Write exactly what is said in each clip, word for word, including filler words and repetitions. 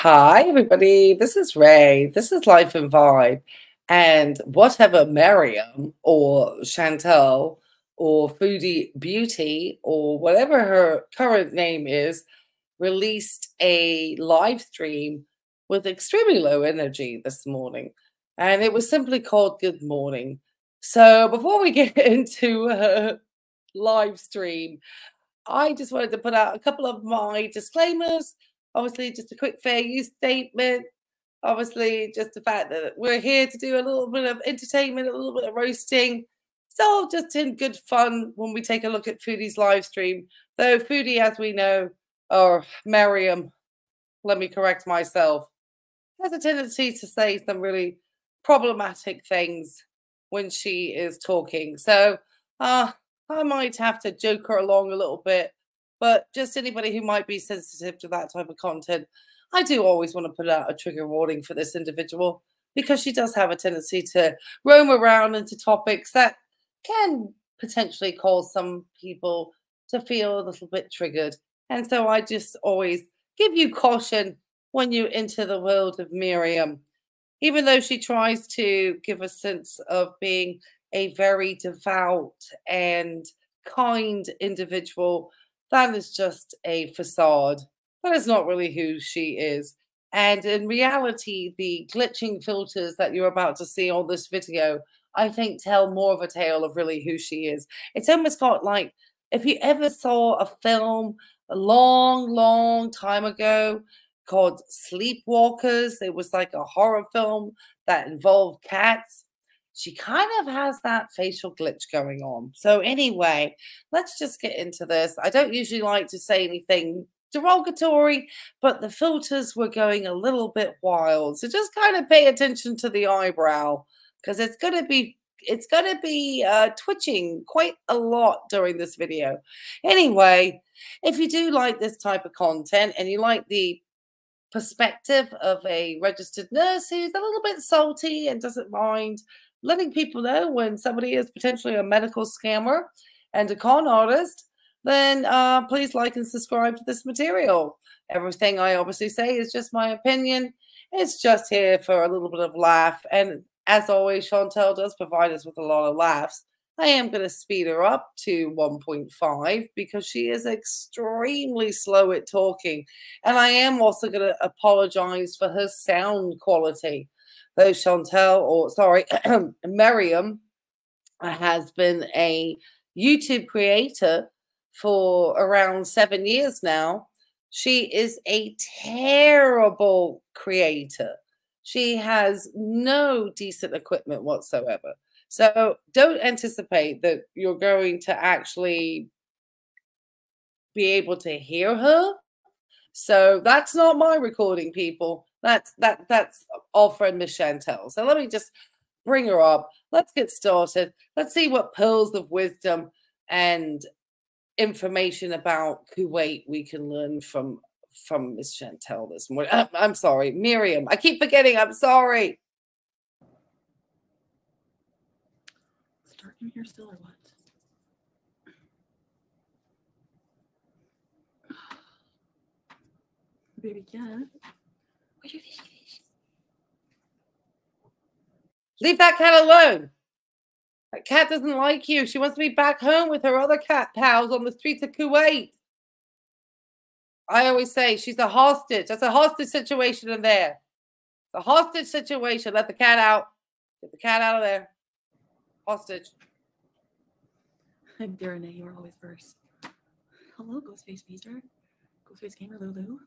Hi everybody, this is Ray, this is Life and Vibe, and whatever Miriam or Chantal or Foodie Beauty or whatever her current name is, released a live stream with extremely low energy this morning, and it was simply called Good Morning. So before we get into her live stream, I just wanted to put out a couple of my disclaimers. Obviously, just a quick fair use statement. Obviously, just the fact that we're here to do a little bit of entertainment, a little bit of roasting. It's all just in good fun when we take a look at Foodie's live stream. Though Foodie, as we know, or Miriam, let me correct myself, has a tendency to say some really problematic things when she is talking. So uh, I might have to joke her along a little bit. But just anybody who might be sensitive to that type of content, I do always want to put out a trigger warning for this individual, because she does have a tendency to roam around into topics that can potentially cause some people to feel a little bit triggered. And so I just always give you caution when you enter the world of Miriam. Even though she tries to give a sense of being a very devout and kind individual, that is just a facade. That is not really who she is. And in reality, the glitching filters that you're about to see on this video, I think, tell more of a tale of really who she is. It's almost got like, if you ever saw a film a long, long time ago called Sleepwalkers, it was like a horror film that involved cats. She kind of has that facial glitch going on. So anyway, let's just get into this. I don't usually like to say anything derogatory, but the filters were going a little bit wild. So just kind of pay attention to the eyebrow, because it's going to be it's going to be uh, twitching quite a lot during this video. Anyway, if you do like this type of content and you like the perspective of a registered nurse who's a little bit salty and doesn't mind letting people know when somebody is potentially a medical scammer and a con artist, then uh, please like and subscribe to this material. Everything I obviously say is just my opinion. It's just here for a little bit of laugh. And as always, Chantal does provide us with a lot of laughs. I am going to speed her up to one point five because she is extremely slow at talking. And I am also going to apologize for her sound quality. Though Chantal, or sorry, Miriam, has been a YouTube creator for around seven years now. She is a terrible creator. She has no decent equipment whatsoever. So don't anticipate that you're going to actually be able to hear her. So that's not my recording, people. That's that that's our friend Miss Chantal. So let me just bring her up. Let's get started. Let's see what pearls of wisdom and information about Kuwait we can learn from from Miss Chantal this morning. I'm, I'm sorry, Miriam. I keep forgetting. I'm sorry. Is it dark in here still or what? Baby, yeah. Leave that cat alone. That cat doesn't like you. She wants to be back home with her other cat pals on the streets of Kuwait. I always say she's a hostage. That's a hostage situation in there. The hostage situation. Let the cat out. Get the cat out of there. Hostage. I'm Diwania. You're always first. Hello, Ghostface Peter. Ghostface Gamer Lulu.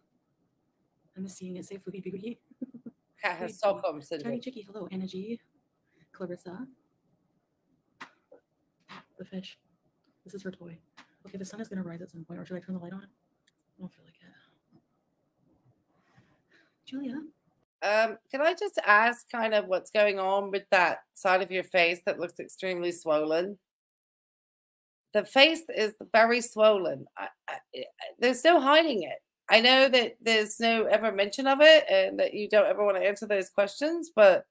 I'm seeing it say Foodie Beauty. Cat has Stockholm syndrome. Tiny Chicky, hello, Energy. Clarissa. The fish. This is her toy. Okay, the sun is going to rise at some point, or should I turn the light on? I don't feel like it. Julia? Um, can I just ask kind of what's going on with that side of your face that looks extremely swollen? The face is very swollen. I, I, there's no hiding it. I know that there's no ever mention of it and that you don't ever want to answer those questions, but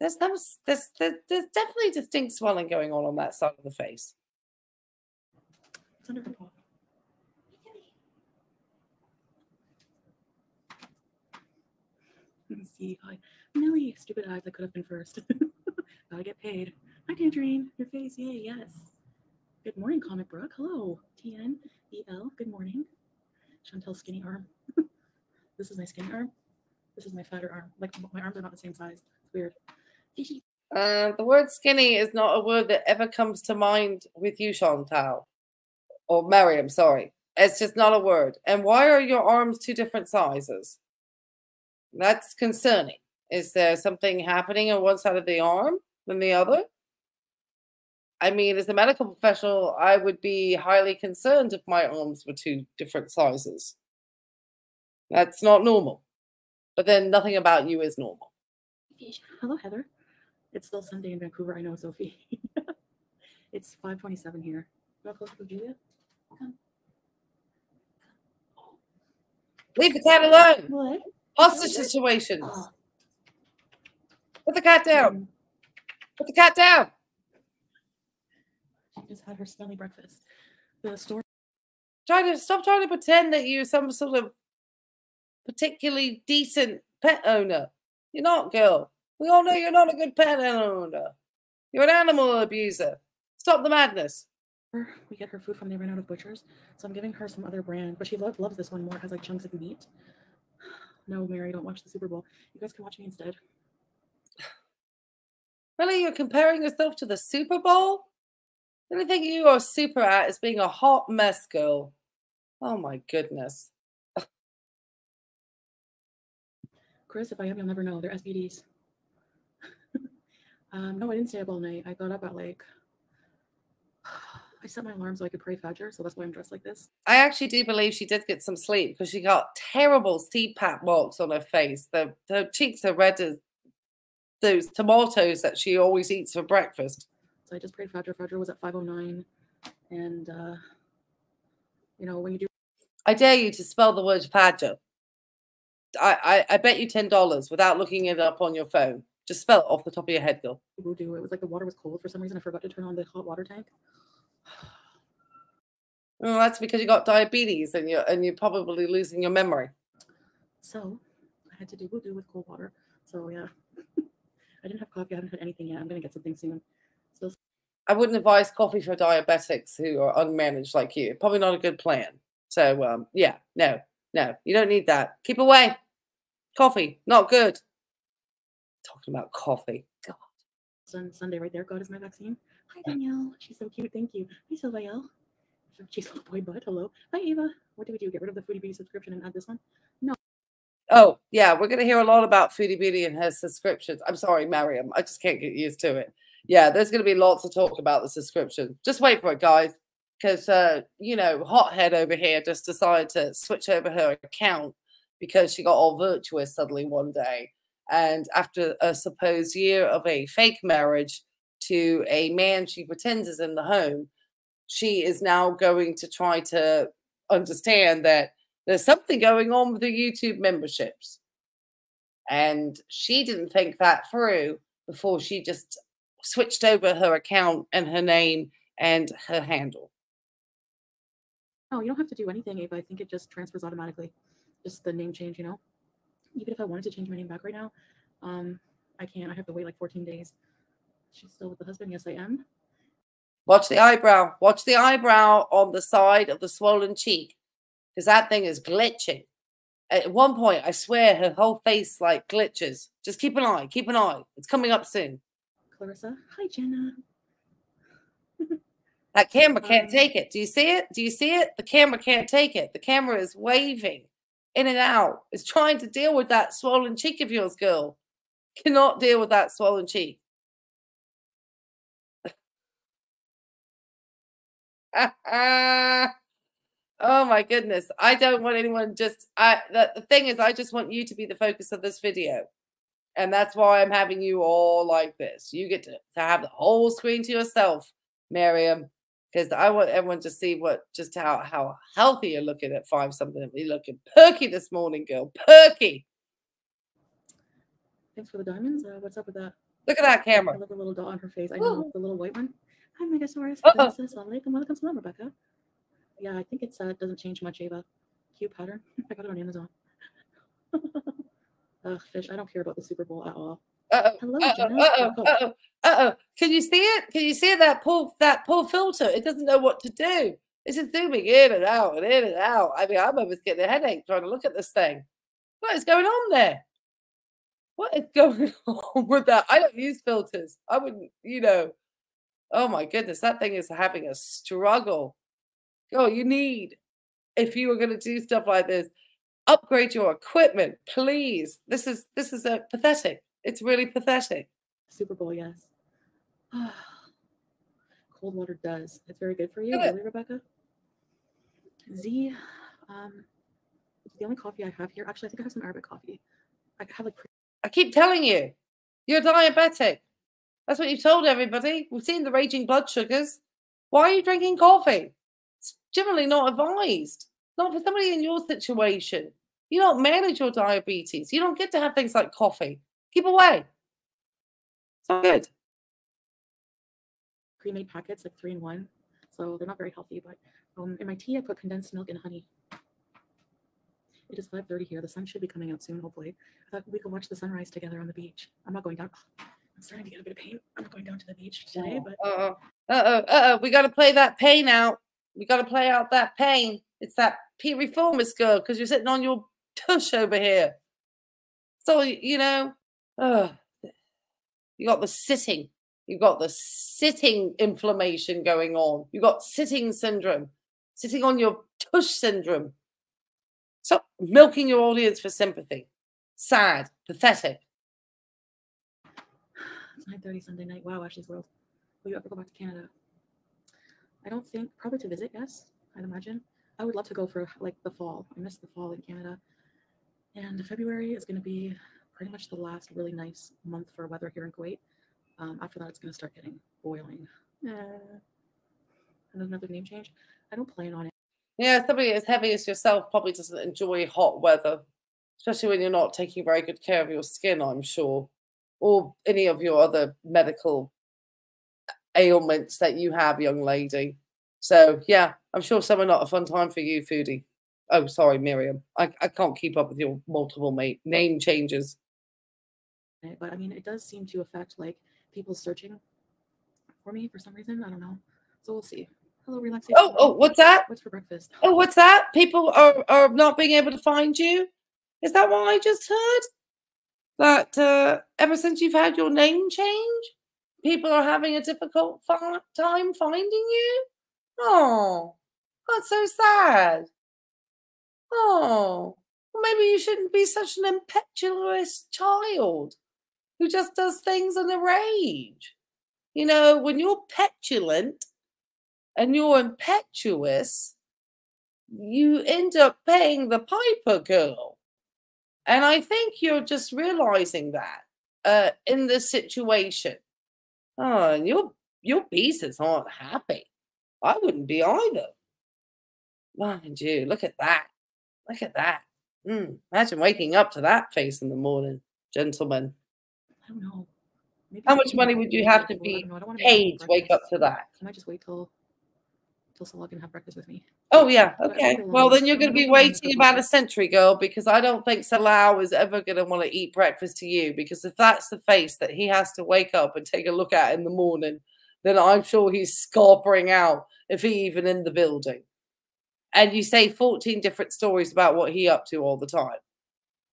there's, there's, there's, there's definitely distinct swelling going on on that side of the face. It's under her paw. couldn't see. I, Millie, stupid eyes, I could have been first. Gotta get paid. Hi, Tangerine. Your face, yay, yes. Good morning, Comic Brook. Hello, T N E L. Good morning. Chantel's skinny arm. This is my skinny arm. This is my fatter arm. Like, my arms are not the same size. It's weird. Fishy. Uh, the word skinny is not a word that ever comes to mind with you, Chantal. Or Miriam, sorry. It's just not a word. And why are your arms two different sizes? That's concerning. Is there something happening on one side of the arm than the other? I mean, as a medical professional, I would be highly concerned if my arms were two different sizes. That's not normal. But then nothing about you is normal. Hello, Heather. It's still Sunday in Vancouver. I know, Sophie. It's five twenty-seven here. You want to close with Julia? Come. Leave the cat alone. What? Hostage situations. Oh. Put the cat down. Um, Put the cat down. She just had her smelly breakfast. The store. Try to stop trying to pretend that you're some sort of particularly decent pet owner. You're not, girl. We all know you're not a good pet owner. You're an animal abuser. Stop the madness. We get her food from, they ran out of butchers, so I'm giving her some other brand, but she lo loves this one more. It has like chunks of meat. No, Mary, don't watch the Super Bowl. You guys can watch me instead. Really, you're comparing yourself to the Super Bowl? The only thing you are super at is being a hot mess, girl. Oh my goodness. Chris, if I am, you'll never know. They're S P Ds. Um, no, I didn't stay up all night. I got up at like, I set my alarm so I could pray Fajr, so that's why I'm dressed like this. I actually do believe she did get some sleep because she got terrible C PAP marks on her face. The, her cheeks are red as those tomatoes that she always eats for breakfast. So I just prayed Fajr. Fajr was at five oh nine. And, uh, you know, when you do... I dare you to spell the word Fajr. I, I, I bet you ten dollars without looking it up on your phone. Just spell it off the top of your head, Bill. Wudu. It was like the water was cold for some reason. I forgot to turn on the hot water tank. Well, that's because you got diabetes and you're, and you're probably losing your memory. So I had to do wudu with cold water. So, yeah. I didn't have coffee. I haven't had anything yet. I'm going to get something soon. Still, I wouldn't advise coffee for diabetics who are unmanaged like you. Probably not a good plan. So, um, yeah. No. No. You don't need that. Keep away. Coffee. Not good. Talking about coffee. God. Sun, Sunday right there. God is my vaccine. Hi, Danielle. She's so cute. Thank you. Hi, Sylvaelle. She's a little boy butt. Hello. Hi, Eva. What do we do? Get rid of the Foodie Beauty subscription and add this one? No. Oh, yeah. We're going to hear a lot about Foodie Beauty and her subscriptions. I'm sorry, Miriam. I just can't get used to it. Yeah, there's going to be lots of talk about the subscription. Just wait for it, guys. Because, uh, you know, hothead over here just decided to switch over her account because she got all virtuous suddenly one day. And after a supposed year of a fake marriage to a man she pretends is in the home, she is now going to try to understand that there's something going on with her YouTube memberships. And she didn't think that through before she just switched over her account and her name and her handle. Oh, you don't have to do anything, Ava. I think it just transfers automatically. Just the name change, you know? Even if I wanted to change my name back right now, um, I can't. I have to wait like fourteen days. She's still with the husband. Yes, I am. Watch the eyebrow. Watch the eyebrow on the side of the swollen cheek. Because that thing is glitching. At one point, I swear her whole face like glitches. Just keep an eye. Keep an eye. It's coming up soon. Clarissa. Hi, Jenna. That camera can't um, take it. Do you see it? Do you see it? The camera can't take it. The camera is waving. In and out. It's trying to deal with that swollen cheek of yours, girl. Cannot deal with that swollen cheek. Oh my goodness. I don't want anyone just... I, the, the thing is, I just want you to be the focus of this video. And that's why I'm having you all like this. You get to, to have the whole screen to yourself, Miriam. Because I want everyone to see what just how, how healthy you're looking at five something. You're looking perky this morning, girl. Perky. Thanks for the diamonds. Uh, what's up with that? Look at that camera. I love the little dot on her face. Ooh. I know, the little white one. Hi, Megasaurus. Uh-oh. Welcome, welcome, salam, Rebecca. Yeah, I think it's uh, doesn't change much, Ava. Cute pattern. I got it on Amazon. uh, Ugh, fish. I don't care about the Super Bowl at all. Uh-oh. Hello, uh-oh, uh-oh, uh-oh, uh-oh. Can you see it? Can you see that poor, that poor filter? It doesn't know what to do. It's just zooming in and out and in and out. I mean, I'm almost getting a headache trying to look at this thing. What is going on there? What is going on with that? I don't use filters. I wouldn't, you know. Oh, my goodness. That thing is having a struggle. Oh, you need, if you were going to do stuff like this, upgrade your equipment, please. This is this is a pathetic. It's really pathetic. Super Bowl, yes. Cold water does. It's very good for you, really, Rebecca? Z, um, the only coffee I have here. Actually, I think I have some Arabic coffee. I have like. I keep telling you, you're diabetic. That's what you've told everybody. We've seen the raging blood sugars. Why are you drinking coffee? It's generally not advised. Not for somebody in your situation. You don't manage your diabetes. You don't get to have things like coffee. Keep away. It's not good. Pre-made packets, like three in one. So they're not very healthy, but um, in my tea, I put condensed milk and honey. It is five thirty here. The sun should be coming out soon, hopefully. I thought we could watch the sunrise together on the beach. I'm not going down. I'm starting to get a bit of pain. I'm not going down to the beach today. But... Uh-oh. Uh-oh. Uh-oh. We got to play that pain out. We got to play out that pain. It's that P reformist girl, because you're sitting on your tush over here. So, you know, uh, you got the sitting. You've got the sitting inflammation going on. You've got sitting syndrome, sitting on your tush syndrome. Stop milking your audience for sympathy. Sad, pathetic. It's nine thirty Sunday night. Wow, Ashley's World. Will you ever go back to Canada? I don't think, probably to visit, yes, I'd imagine. I would love to go for like the fall. I miss the fall in Canada. And February is going to be pretty much the last really nice month for weather here in Kuwait. Um, after that, it's going to start getting boiling. Uh, and another name change. I don't plan on it. Yeah, somebody as heavy as yourself probably doesn't enjoy hot weather, especially when you're not taking very good care of your skin, I'm sure, or any of your other medical ailments that you have, young lady. So, yeah, I'm sure summer not a fun time for you, Foodie. Oh, sorry, Miriam. I, I can't keep up with your multiple mate name changes. But, I mean, it does seem to affect, like, people searching for me for some reason. I don't know. So we'll see. Hello, relaxation. Oh, oh, what's that? What's for breakfast? Oh, what's that? People are, are not being able to find you? Is that what I just heard? That uh, ever since you've had your name change, people are having a difficult fi- time finding you? Oh, that's so sad. Oh, well, maybe you shouldn't be such an impetuous child who just does things in a rage. You know, when you're petulant and you're impetuous, you end up paying the piper, girl. And I think you're just realizing that uh, in this situation. Oh, and your, your pieces aren't happy. I wouldn't be either. Mind you, look at that. Look at that. Mm, imagine waking up to that face in the morning, gentlemen. I don't know. Maybe How much money would you have to be paid to wake up to that? Can I just wait till till Salah can have breakfast with me? Oh, yeah. Okay. Well, then you're going to be waiting about a century, girl, because I don't think Salah is ever going to want to eat breakfast to you, because if that's the face that he has to wake up and take a look at in the morning, then I'm sure he's scarpering out if he even in the building. And you say fourteen different stories about what he up to all the time,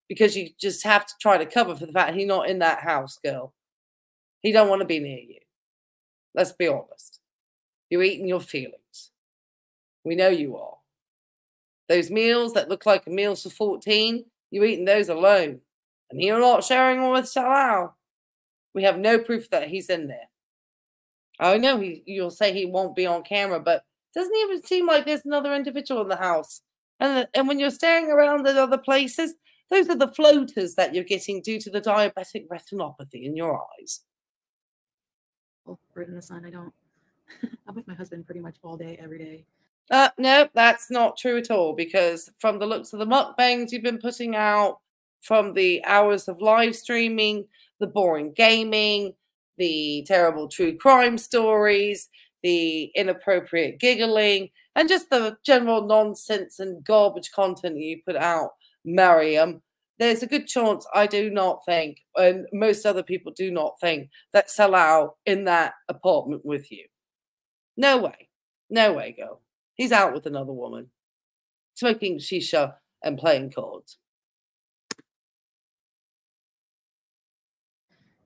because you just have to try to cover for the fact he's not in that house, girl. He don't want to be near you. Let's be honest. You're eating your feelings. We know you are. Those meals that look like meals for fourteen, you're eating those alone. And you're not sharing them with Salah. We have no proof that he's in there. I know he, you'll say he won't be on camera, but it doesn't even seem like there's another individual in the house. And, and when you're staring around at other places, those are the floaters that you're getting due to the diabetic retinopathy in your eyes. Well, right in the sun, I don't. I'm with my husband pretty much all day, every day. Uh, no, that's not true at all, because from the looks of the mukbangs you've been putting out, from the hours of live streaming, the boring gaming, the terrible true crime stories, the inappropriate giggling, and just the general nonsense and garbage content you put out, Miriam, there's a good chance I do not think, and most other people do not think, that Salah in that apartment with you. No way. No way, girl. He's out with another woman, smoking shisha and playing cards.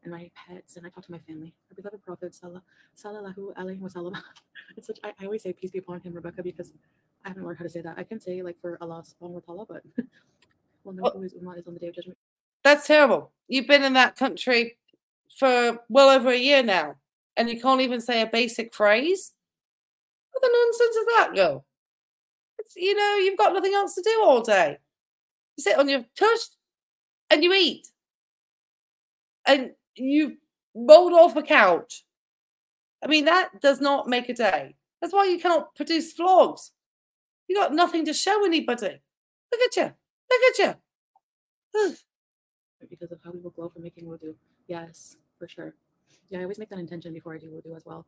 And my pets, and I talk to my family. Our beloved Prophet Salah, Sallallahu Alaihi Wasallam. It's such, I, I always say peace be upon him, Rebecca, because I haven't learned how to say that. I can say like for Allah subhanahu wa ta'ala, but well, no, who is ummah is on the day of judgment. That's terrible. You've been in that country for well over a year now, and you can't even say a basic phrase? What the nonsense is that, girl? It's, you know, you've got nothing else to do all day. You sit on your tush and you eat. And you rolled off a couch. I mean, that does not make a day. That's why you can't produce vlogs. You got nothing to show anybody. Look at you. Look at you. Because of how we will glow for making wudu. Yes, for sure. Yeah, I always make that intention before I do wudu as well.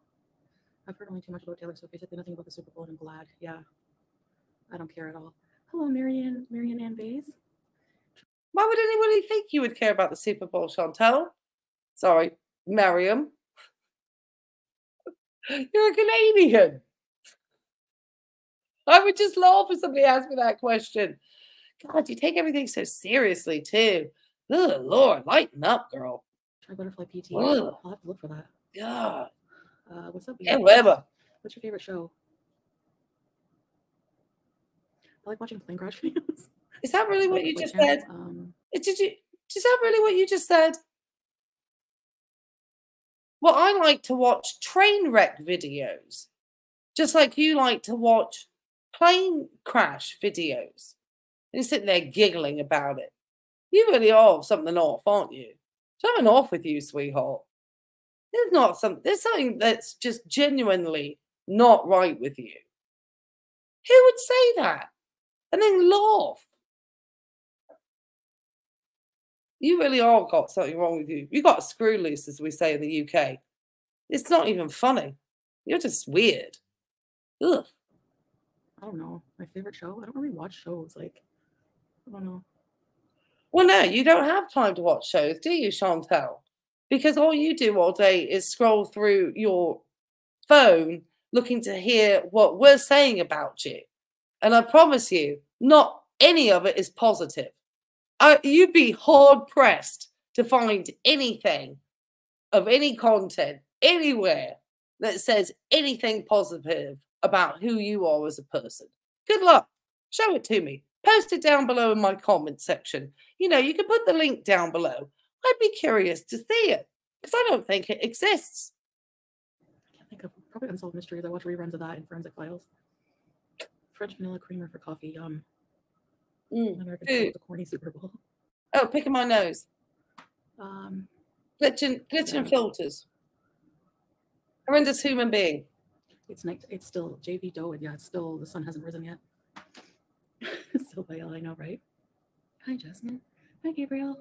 I've heard only too much about Taylor, so basically nothing about the Super Bowl, and I'm glad. Yeah. I don't care at all. Hello, Marianne, Marianne Ann Bays. Why would anybody think you would care about the Super Bowl, Chantal? Sorry, Miriam. You're a Canadian. I would just laugh if somebody asked me that question. God, you take everything so seriously, too. Oh, Lord, lighten up, girl. Try butterfly P T. I'll have to look for that. God. Uh, what's up? Yeah, whatever. What's your favorite show? I like watching plane crash videos. Is that really what you just said? Um, Did you? Is that really what you just said? Well, I like to watch train wreck videos, just like you like to watch plane crash videos. And you're sitting there giggling about it. You really are something off, aren't you? Something off with you, sweetheart. There's not something. There's something that's just genuinely not right with you. Who would say that? And then laugh. You really all got something wrong with you. You got a screw loose, as we say in the U K. It's not even funny. You're just weird. Ugh. I don't know. My favorite show? I don't really watch shows. Like, I don't know. Well, no, you don't have time to watch shows, do you, Chantal? Because all you do all day is scroll through your phone looking to hear what we're saying about you. And I promise you, not any of it is positive. I, you'd be hard-pressed to find anything of any content anywhere that says anything positive about who you are as a person. Good luck. Show it to me. Post it down below in my comment section. You know, you can put the link down below. I'd be curious to see it, because I don't think it exists. I can't think of probably Unsolved Mysteries. I watch reruns of that in Forensic Files. French vanilla creamer for coffee. Yum. Mm. American Food. The corny Super Bowl. Oh, picking my nose. Um, glitching, glitching yeah. Filters. Horrendous human being. It's night. It's still J V Doe, and yeah, it's still the sun hasn't risen yet. So well, I know, right? Hi, Jasmine. Hi, Gabriel.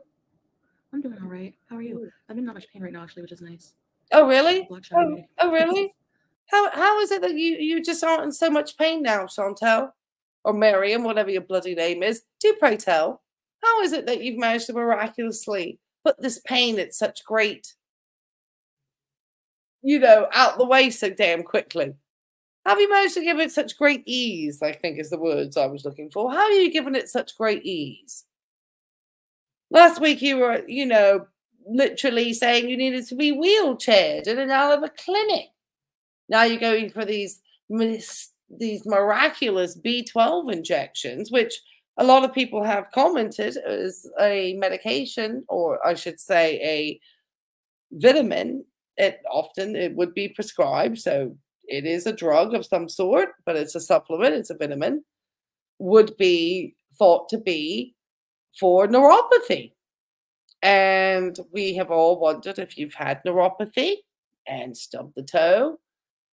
I'm doing all right. How are you? I'm in not much pain right now, actually, which is nice. Oh, really? Oh, oh, really? How how is it that you you just aren't in so much pain now, Chantal? Or Miriam, whatever your bloody name is, do pray tell. How is it that you've managed to miraculously put this pain at such great, you know, out the way so damn quickly? Have you managed to give it such great ease, I think is the words I was looking for. How are you giving it such great ease? Last week you were, you know, literally saying you needed to be wheelchaired in and out of a clinic. Now you're going for these mistakes. These miraculous B twelve injections, which a lot of people have commented is a medication, or I should say a vitamin. It often it would be prescribed, so it is a drug of some sort, but it's a supplement, it's a vitamin, would be thought to be for neuropathy. And we have all wondered if you've had neuropathy and stubbed the toe.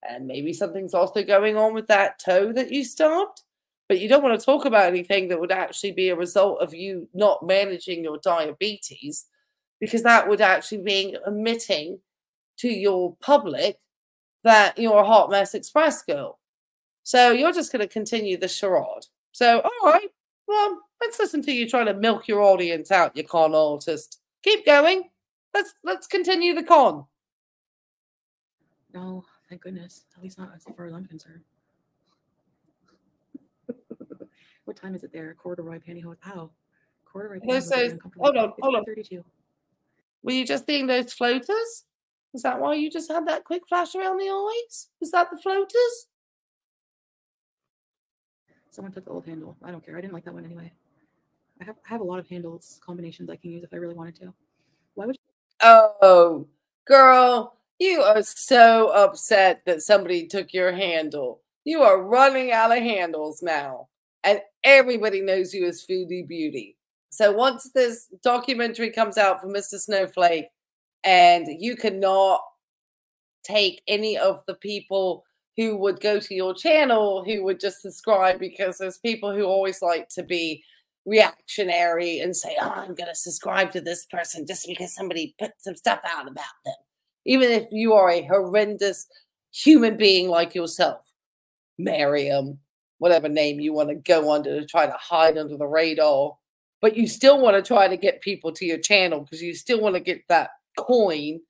And maybe something's also going on with that toe that you stubbed. But you don't want to talk about anything that would actually be a result of you not managing your diabetes, because that would actually be admitting to your public that you're a hot mess express girl. So you're just going to continue the charade. So, all right, Well, let's listen to you trying to milk your audience out, you con artist. Keep going. Let's let's continue the con. No, thank goodness. At least not as far as I'm concerned. What time is it there? Corduroy pantyhose. Ow. Corduroy pantyhose. Those, hold on, hold on. thirty-two. Were you just seeing those floaters? Is that why you just had that quick flash around the eyes? Is that the floaters? Someone took the old handle. I don't care. I didn't like that one anyway. I have, I have a lot of handles, combinations I can use if I really wanted to. Why would you? Oh, girl, you are so upset that somebody took your handle. You are running out of handles now. And everybody knows you as Foodie Beauty. So once this documentary comes out for Mister Snowflake, and you cannot take any of the people who would go to your channel, who would just subscribe, because there's people who always like to be reactionary and say, oh, I'm going to subscribe to this person just because somebody put some stuff out about them. Even if you are a horrendous human being like yourself, Miriam, whatever name you want to go under to try to hide under the radar, but you still want to try to get people to your channel because you still want to get that coin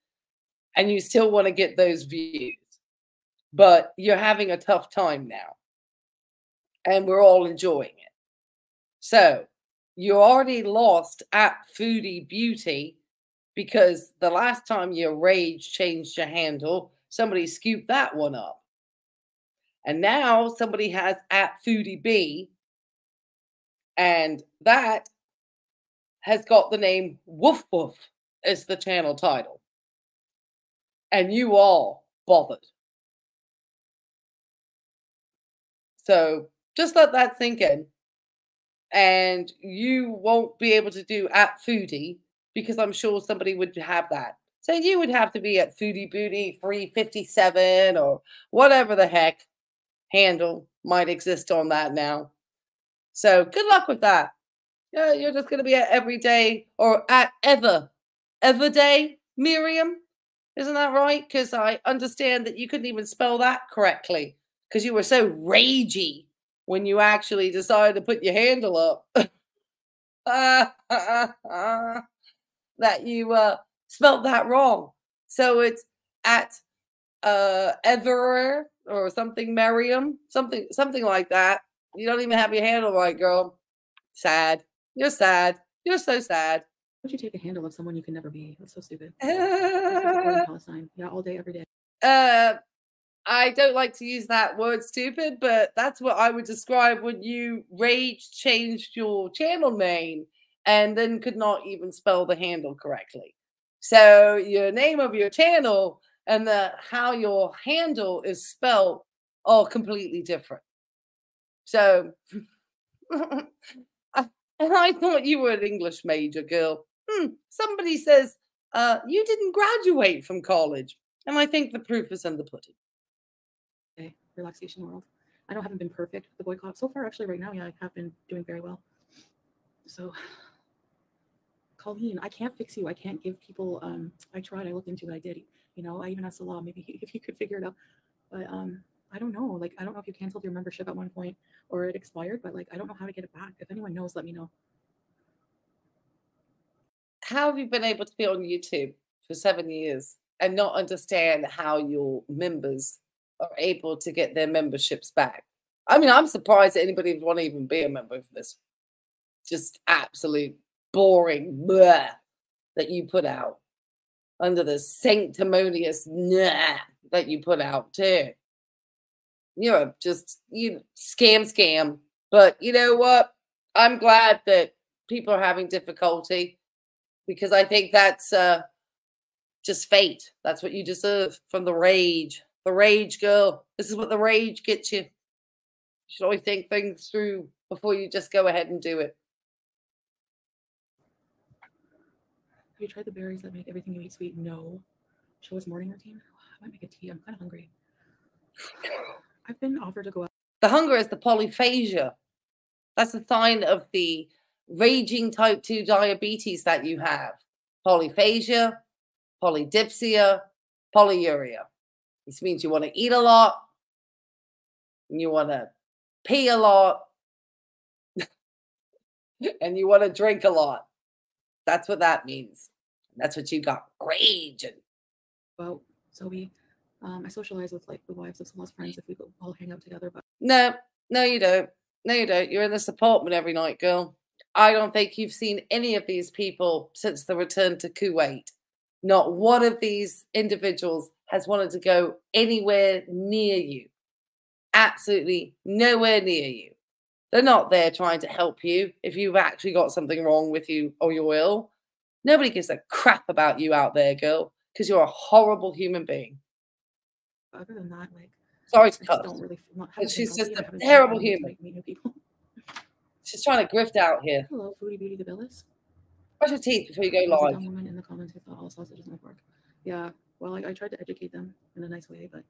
and you still want to get those views. But you're having a tough time now. And we're all enjoying it. So you already lost at Foodie Beauty because the last time your rage changed your handle, somebody scooped that one up. And now somebody has at Foodie B. And that has got the name Woof Woof as the channel title. And you all bothered. So just let that sink in, and you won't be able to do at Foodie because I'm sure somebody would have that. So you would have to be at Foodie Beauty three fifty-seven or whatever the heck handle might exist on that now. So good luck with that. Yeah, you're just going to be at everyday or at ever, ever day, Miriam. Isn't that right? Because I understand that you couldn't even spell that correctly, because you were so ragey when you actually decided to put your handle up uh, uh, uh, that you uh, spelled that wrong. So it's at uh, Everer or something, Miriam, something, something like that. You don't even have your handle right, girl. Sad. You're sad. You're so sad. Why would you take a handle of someone you can never be? That's so stupid. Uh, That's a yeah, all day, every day. Uh. I don't like to use that word stupid, but that's what I would describe when you rage changed your channel name and then could not even spell the handle correctly. So your name of your channel and the how your handle is spelled are completely different. So, and I thought you were an English major, girl. Hmm, somebody says, uh, you didn't graduate from college. And I think the proof is in the pudding. Relaxation world. I don't haven't been perfect with the boycott so far. Actually, right now, yeah, I have been doing very well. So, Colleen, I can't fix you. I can't give people. Um, I tried. I looked into it. I did. You know, I even asked Salah maybe he, if he could figure it out. But um, I don't know. Like, I don't know if you canceled your membership at one point or it expired. But like, I don't know how to get it back. If anyone knows, let me know. How have you been able to be on YouTube for seven years and not understand how your members are able to get their memberships back? I mean, I'm surprised that anybody would want to even be a member for this just absolute boring bleh that you put out under the sanctimonious nah that you put out too. You're just you scam, scam. But you know what? I'm glad that people are having difficulty because I think that's uh, just fate. That's what you deserve from the rage. The rage, girl. This is what the rage gets you. You should always think things through before you just go ahead and do it. Have you tried the berries that make everything you eat sweet? No. Show us morning routine. I might make a tea. I'm kind of hungry. I've been offered to go out. The hunger is the polyphagia. That's a sign of the raging type two diabetes that you have. Polyphagia, polydipsia, polyuria. This means you want to eat a lot, and you want to pee a lot, and you want to drink a lot. That's what that means. That's what you got. Rage. And well, so we, um, I socialize with like the wives of someone's friends if we all hang out together. But no, no, you don't. No, you don't. You're in this apartment every night, girl. I don't think you've seen any of these people since the return to Kuwait. Not one of these individuals has wanted to go anywhere near you. Absolutely nowhere near you. They're not there trying to help you if you've actually got something wrong with you or you're ill. Nobody gives a crap about you out there, girl, because you're a horrible human being. Other than that, like... Sorry to cut. Really, she's just a terrible human. She's trying to grift out here. Hello, Foodie Beauty, the Billis. Brush your teeth before you go live. Someone in the comments who thought all sausage doesn't work. Yeah, well, like, I tried to educate them in a nice way, but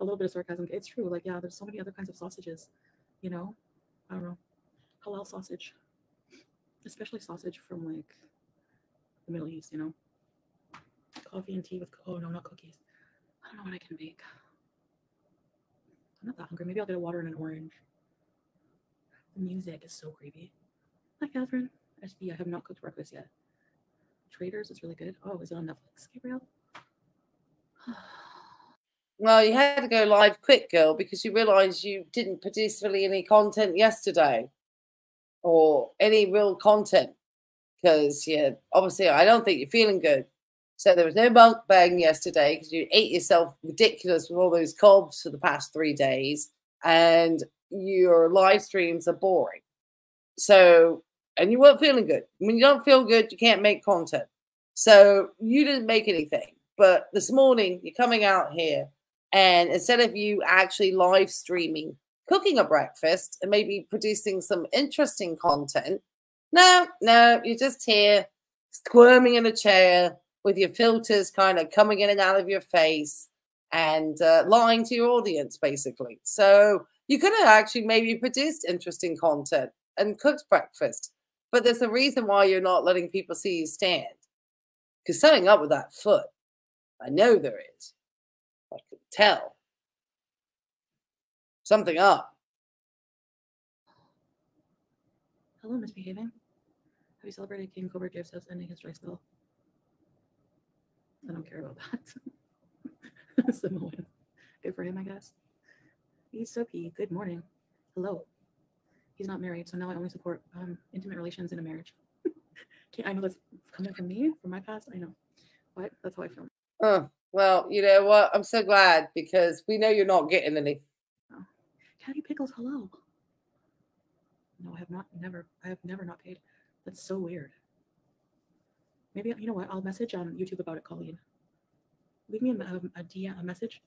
a little bit of sarcasm. It's true. Like, yeah, there's so many other kinds of sausages, you know? I don't know. Halal sausage. Especially sausage from, like, the Middle East, you know? Coffee and tea with, oh, no, not cookies. I don't know what I can make. I'm not that hungry. Maybe I'll get a water and an orange. The music is so creepy. Hi, Catherine. S B, I have not cooked breakfast yet. Traders is really good. Oh, is it on Netflix, Gabriel? Well, you had to go live quick, girl, because you realised you didn't produce really any content yesterday or any real content because, yeah, obviously I don't think you're feeling good. So there was no mukbang yesterday because you ate yourself ridiculous with all those carbs for the past three days and your live streams are boring. So... And you weren't feeling good. When you don't feel good, you can't make content. So you didn't make anything. But this morning, you're coming out here, and instead of you actually live streaming, cooking a breakfast, and maybe producing some interesting content, no, no, you're just here, squirming in a chair, with your filters kind of coming in and out of your face, and uh, lying to your audience, basically. So you could have actually maybe produced interesting content and cooked breakfast. But there's a reason why you're not letting people see you stand. Because something up with that foot. I know there is. I can tell. Something up. Hello, misbehaving. Have you celebrated King Cobra Jeff's house ending his dry spell? I don't care about that. Someone. Good for him, I guess. He's soapy. Good morning. Hello. He's not married, so now I only support um, intimate relations in a marriage. I know that's coming from me, from my past. I know, but that's how I feel. Oh, well, you know what? I'm so glad because we know you're not getting any. Oh. Caddy Pickles, hello. No, I have not, never, I have never not paid. That's so weird. Maybe, you know what? I'll message on YouTube about it, Colleen. Leave me a, a, a D M, a message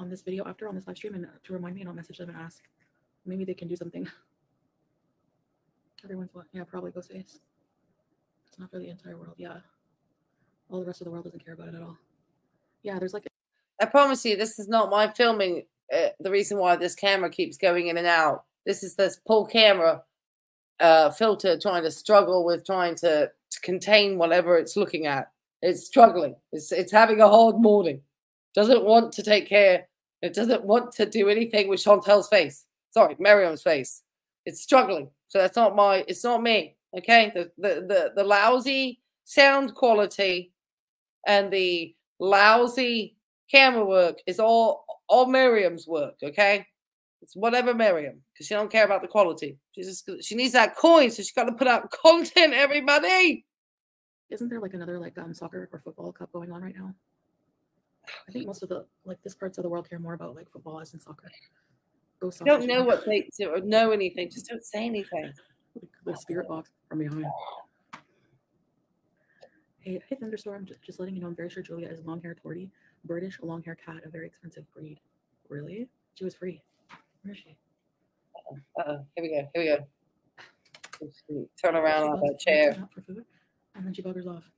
on this video after on this live stream and to remind me, and I'll message them and ask. Maybe they can do something. Everyone's what? Yeah, probably go face. It's not for the entire world. Yeah. All the rest of the world doesn't care about it at all. Yeah, there's like... I promise you, this is not my filming uh, the reason why this camera keeps going in and out. This is this pull camera uh, filter trying to struggle with trying to, to contain whatever it's looking at. It's struggling. It's, it's having a hard morning. Doesn't want to take care. It doesn't want to do anything with Chantel's face. Sorry, Miriam's face. It's struggling. So that's not my, it's not me, okay? The, the, the, the lousy sound quality and the lousy camera work is all, all Miriam's work, okay? It's whatever Miriam, because she don't care about the quality. She just, she needs that coin, so she's got to put out content, everybody! Isn't there like another like um, soccer or football cup going on right now? I think most of the, like this parts of the world care more about like football as in soccer. You don't know what they do or know anything. Just don't say anything. The spirit box from behind. Hey, hey, Thunderstorm. Just, just letting you know, I'm very sure Julia is long-haired tortie, British long-haired cat, a very expensive breed. Really? She was free. Where is she? Uh-oh. Uh-oh. Here we go. Here we go. Turn around on that chair. For food, and then she buggers off.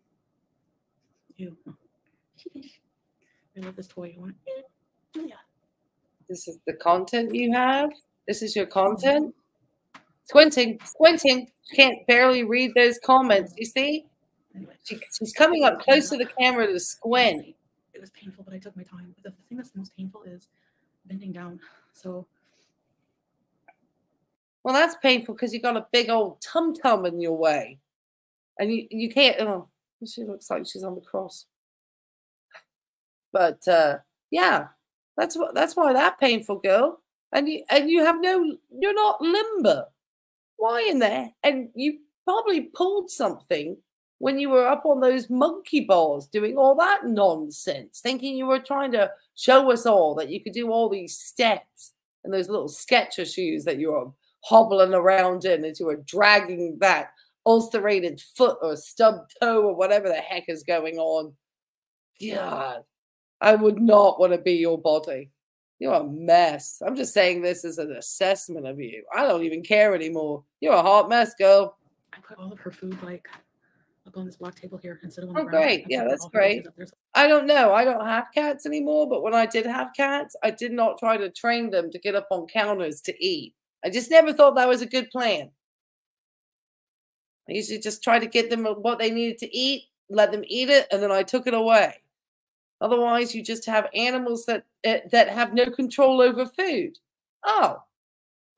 Ew. I love this toy. You want it? Julia. This is the content you have. This is your content. Squinting, squinting. She can't barely read those comments. You see? She, she's coming up close to the camera to squint. It was painful, but I took my time. But the thing that's the most painful is bending down. So. Well, that's painful because you got a big old tum-tum in your way. And you, you can't, oh, she looks like she's on the cross. But, uh, yeah, that's what, that's why that painful, girl. And you, and you have no, you're not limber. Why in there? And you probably pulled something when you were up on those monkey bars doing all that nonsense, thinking you were trying to show us all that you could do all these steps and those little Skechers shoes that you were hobbling around in as you were dragging that ulcerated foot or stubbed toe or whatever the heck is going on. God, I would not want to be your body. You're a mess. I'm just saying this as an assessment of you. I don't even care anymore. You're a hot mess, girl. I put all of her food like up on this block table here instead of on the ground. Oh, great. Yeah, that's great. I don't know. I don't have cats anymore, but when I did have cats, I did not try to train them to get up on counters to eat. I just never thought that was a good plan. I usually just tried to get them what they needed to eat, let them eat it, and then I took it away. Otherwise, you just have animals that that have no control over food. Oh,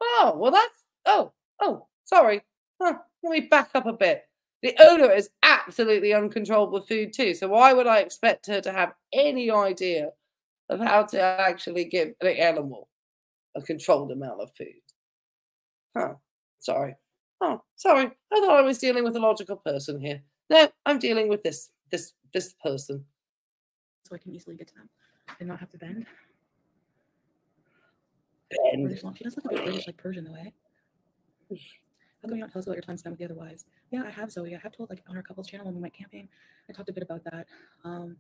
oh, well, that's, oh, oh, sorry. Huh, let me back up a bit. The owner is absolutely uncontrollable with food too, so why would I expect her to have any idea of how to actually give an animal a controlled amount of food? Huh, sorry. Oh, sorry. I thought I was dealing with a logical person here. No, I'm dealing with this, this, this person. So I can easily get to them and not have to bend. Bend. She does look a bit British, like Persian, though, eh? How come you don't tell us about your time spent with the other wives? Yeah, I have, Zoe. I have told, like, on our couples channel when we went camping. I talked a bit about that. Um,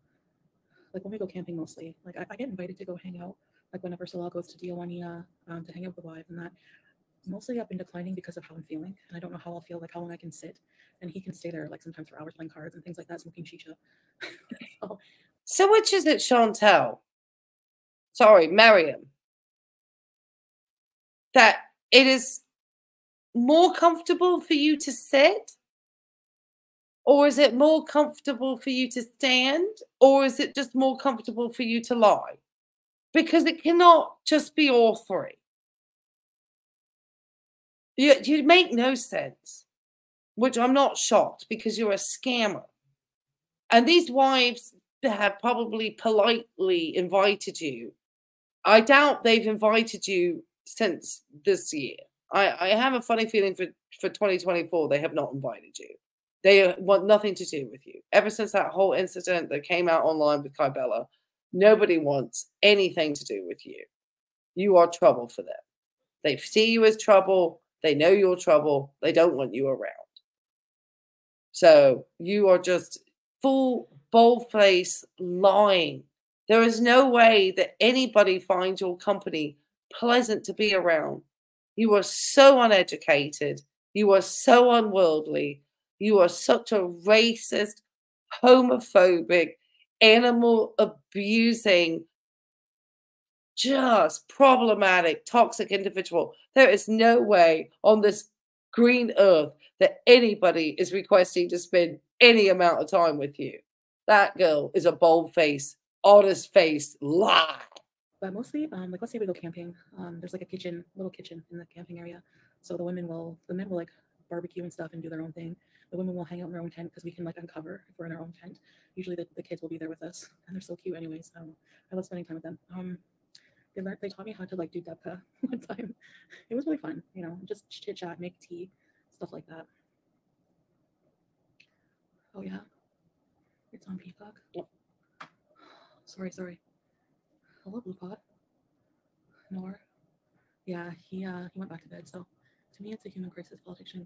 like, when we go camping mostly, like, I, I get invited to go hang out, like, whenever Salah goes to Diwania um, to hang out with the wife and that. Mostly I've been declining because of how I'm feeling, and I don't know how I'll feel, like how long I can sit, and he can stay there like sometimes for hours playing cards and things like that, smoking shisha. so. so which is it, Chantal? Sorry, Miriam. That it is more comfortable for you to sit? Or is it more comfortable for you to stand? Or is it just more comfortable for you to lie? Because it cannot just be all three. You, you make no sense, which I'm not shocked because you're a scammer. And these wives have probably politely invited you. I doubt they've invited you since this year. I, I have a funny feeling for, for twenty twenty-four, they have not invited you. They want nothing to do with you. Ever since that whole incident that came out online with Kybella, nobody wants anything to do with you. You are trouble for them. They see you as trouble. They know your trouble. They don't want you around. So you are just full, bold-faced lying. There is no way that anybody finds your company pleasant to be around. You are so uneducated. You are so unworldly. You are such a racist, homophobic, animal-abusing, just problematic, toxic individual. There is no way on this green earth that anybody is requesting to spend any amount of time with you. That girl is a bold-faced, honest-faced lie. But mostly, um, like, let's say we go camping. Um, there's like a kitchen, little kitchen in the camping area. So the women will, the men will like barbecue and stuff and do their own thing. The women will hang out in their own tent because we can like uncover if we're in our own tent. Usually the, the kids will be there with us, and they're so cute anyways. Um, I love spending time with them. Um, They, learned, they taught me how to like do Debka one time. It was really fun, you know, just chit chat, make tea, stuff like that. Oh yeah, it's on Peacock. Yeah. Sorry, sorry. Hello, Blue Pod. Nor. Yeah, he uh he went back to bed. So to me, it's a human crisis politician.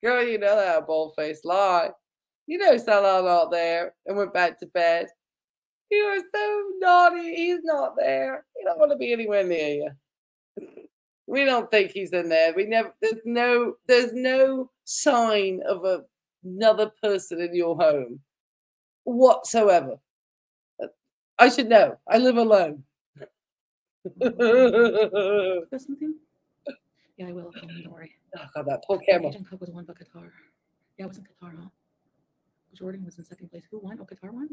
Girl, you know that bold-faced lie. You know Salah not there and went back to bed. You are so naughty. He's not there. We don't want to be anywhere near you. We don't think he's in there. We never. There's no. There's no sign of a, another person in your home whatsoever. I should know. I live alone. There's something. Yeah, I will. Don't worry. Oh God, that poor camera. Agent Cook was won by Qatar. Yeah, it was in Qatar, huh? Jordan was in second place. Who won? Oh, Qatar won?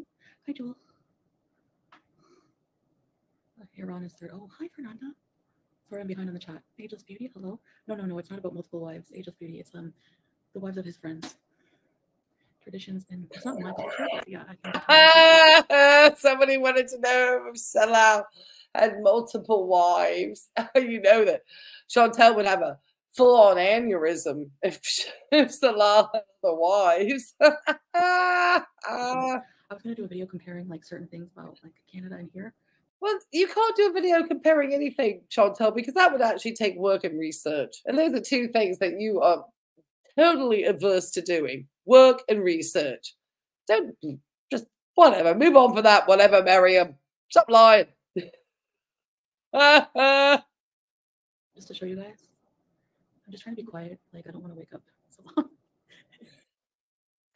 Hi, Joel. Iran is third. Oh, hi, Fernanda. Sorry, I'm behind on the chat. Ageless Beauty, hello. No, no, no, it's not about multiple wives. Ageless Beauty, it's um, the wives of his friends. Traditions and it's not my culture, but yeah. I can't. Somebody wanted to know if Salah had multiple wives. You know that Chantal would have a full-on aneurysm if, if Salah had the wives. I was going to do a video comparing like certain things about like Canada and here. Well, you can't do a video comparing anything, Chantal, because that would actually take work and research. And those are two things that you are totally averse to doing. Work and research. Don't just whatever. Move on for that. Whatever, Miriam. Stop lying. Just to show you guys, I'm just trying to be quiet. Like I don't want to wake up so long.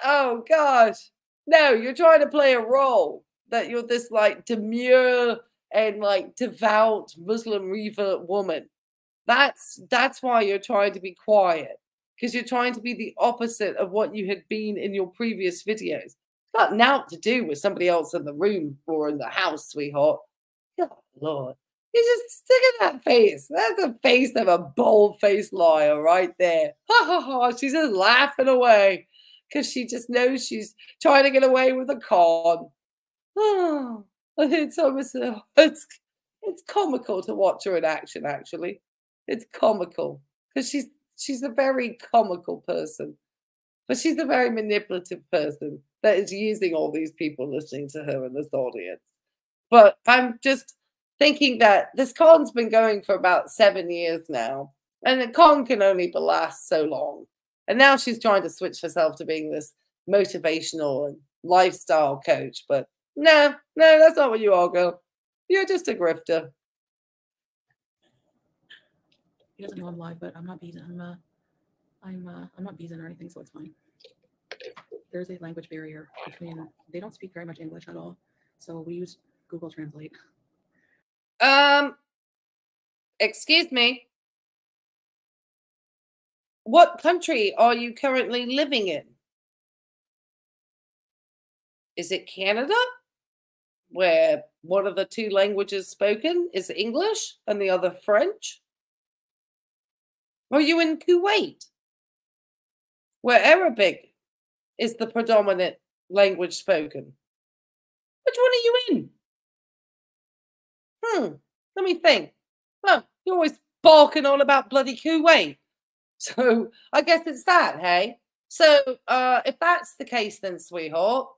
Oh gosh, no! You're trying to play a role that you're this like demure and like devout Muslim revert woman. That's that's why you're trying to be quiet. Because you're trying to be the opposite of what you had been in your previous videos. It's got nothing to do with somebody else in the room or in the house, sweetheart. Good Lord. You just stick at that face. That's a face of a bold-faced liar right there. Ha, ha, ha. She's just laughing away because she just knows she's trying to get away with a con. Oh, it's almost, it's, it's comical to watch her in action, actually. It's comical because she's She's a very comical person, but she's a very manipulative person that is using all these people listening to her in this audience. But I'm just thinking that this con's been going for about seven years now, and the con can only last so long. And now she's trying to switch herself to being this motivational and lifestyle coach. But no, no, that's not what you are, girl. You're just a grifter. He doesn't know I'm live, but I'm not Bison. I'm uh, I'm uh, I'm not Bison or anything, so it's fine. There's a language barrier between. They don't speak very much English at all, so we use Google Translate. Um, excuse me. What country are you currently living in? Is it Canada, where one of the two languages spoken is English and the other French? Are you in Kuwait, where Arabic is the predominant language spoken? Which one are you in? Hmm, let me think. Well, you're always barking on about bloody Kuwait. So I guess it's that, hey? So uh, if that's the case then, sweetheart,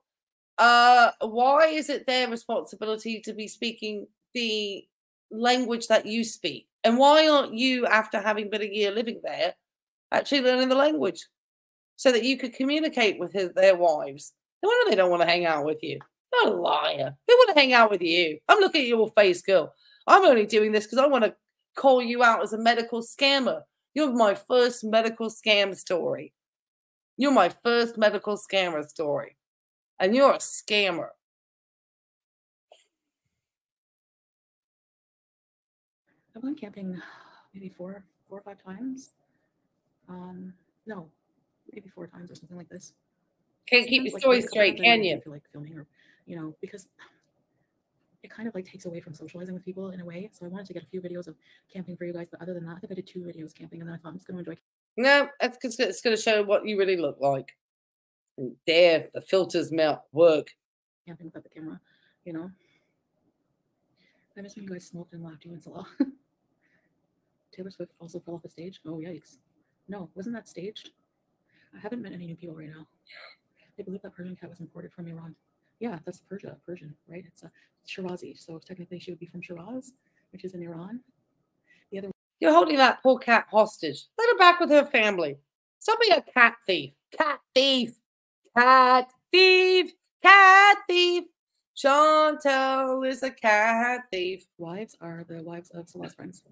uh, why is it their responsibility to be speaking the language that you speak? And why aren't you, after having been a year living there, actually learning the language so that you could communicate with his, their wives? No wonder they don't want to hang out with you. You're a liar. They want to hang out with you. I'm looking at your face, girl. I'm only doing this because I want to call you out as a medical scammer. You're my first medical scam story. You're my first medical scammer story. And you're a scammer. I've gone camping maybe four, four or five times. Um, no, maybe four times or something like this. Can't keep your story straight, can you? I feel like filming, or you know, because it kind of like takes away from socializing with people in a way. So I wanted to get a few videos of camping for you guys, but other than that, I think I did two videos camping, and then I thought I'm just going to enjoy. No, that's because it's going to show what you really look like. And there, the filters melt. Work. Camping without the camera, you know. I miss when you guys smoked and laughed. You and Salah. Taylor Swift also fell off the stage. Oh, yikes. No, wasn't that staged? I haven't met any new people right now. They believe that Persian cat was imported from Iran. Yeah, that's Persia, Persian, right? It's a Shirazi, so technically she would be from Shiraz, which is in Iran. The other You're holding that poor cat hostage. Let her back with her family. Stop being a cat thief. Cat thief. Cat thief. Cat thief. Chantal is a cat thief. Wives are the wives of Salah's friends.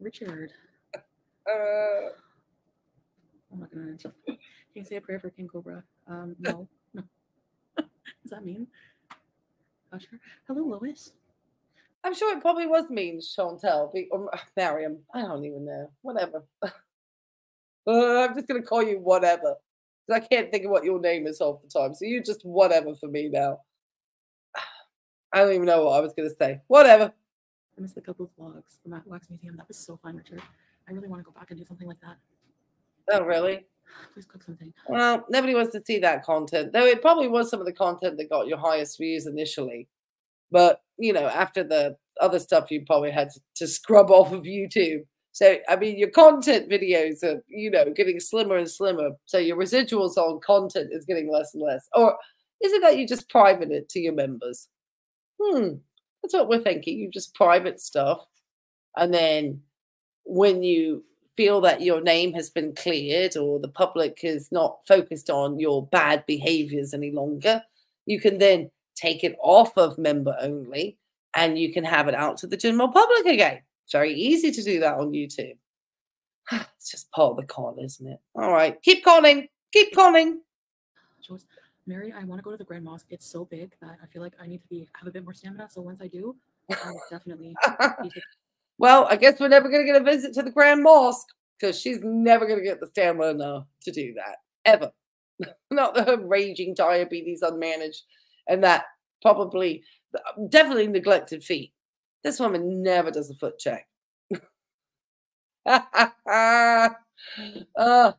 Richard. Uh, I'm not gonna answer. Can you say a prayer for King Cobra? Um, no, no. Does that mean? Not sure. Hello, Lois. I'm sure it probably was mean, Chantal or Miriam. I don't even know. Whatever. uh, I'm just gonna call you whatever because I can't think of what your name is half the time. So you just whatever for me now. I don't even know what I was gonna say. Whatever. I missed a couple of vlogs from that wax museum. That was so fun, Richard. I really want to go back and do something like that. Oh, really? Please cook something. Well, nobody wants to see that content. Though it probably was some of the content that got your highest views initially. But, you know, after the other stuff, you probably had to, to scrub off of YouTube. So, I mean, your content videos are, you know, getting slimmer and slimmer. So your residuals on content is getting less and less. Or is it that you just private it to your members? Hmm. That's what we're thinking. You just private stuff. And then when you feel that your name has been cleared or the public is not focused on your bad behaviors any longer, you can then take it off of member only and you can have it out to the general public again. It's very easy to do that on YouTube. It's just part of the con, isn't it? All right. Keep calling. Keep calling. Mary, I want to go to the Grand Mosque. It's so big that I feel like I need to be have a bit more stamina. So once I do, I'll definitely be taking. Well, I guess we're never going to get a visit to the Grand Mosque because she's never going to get the stamina to do that, ever. Not her raging diabetes unmanaged and that probably, definitely neglected feet. This woman never does a foot check. uh, I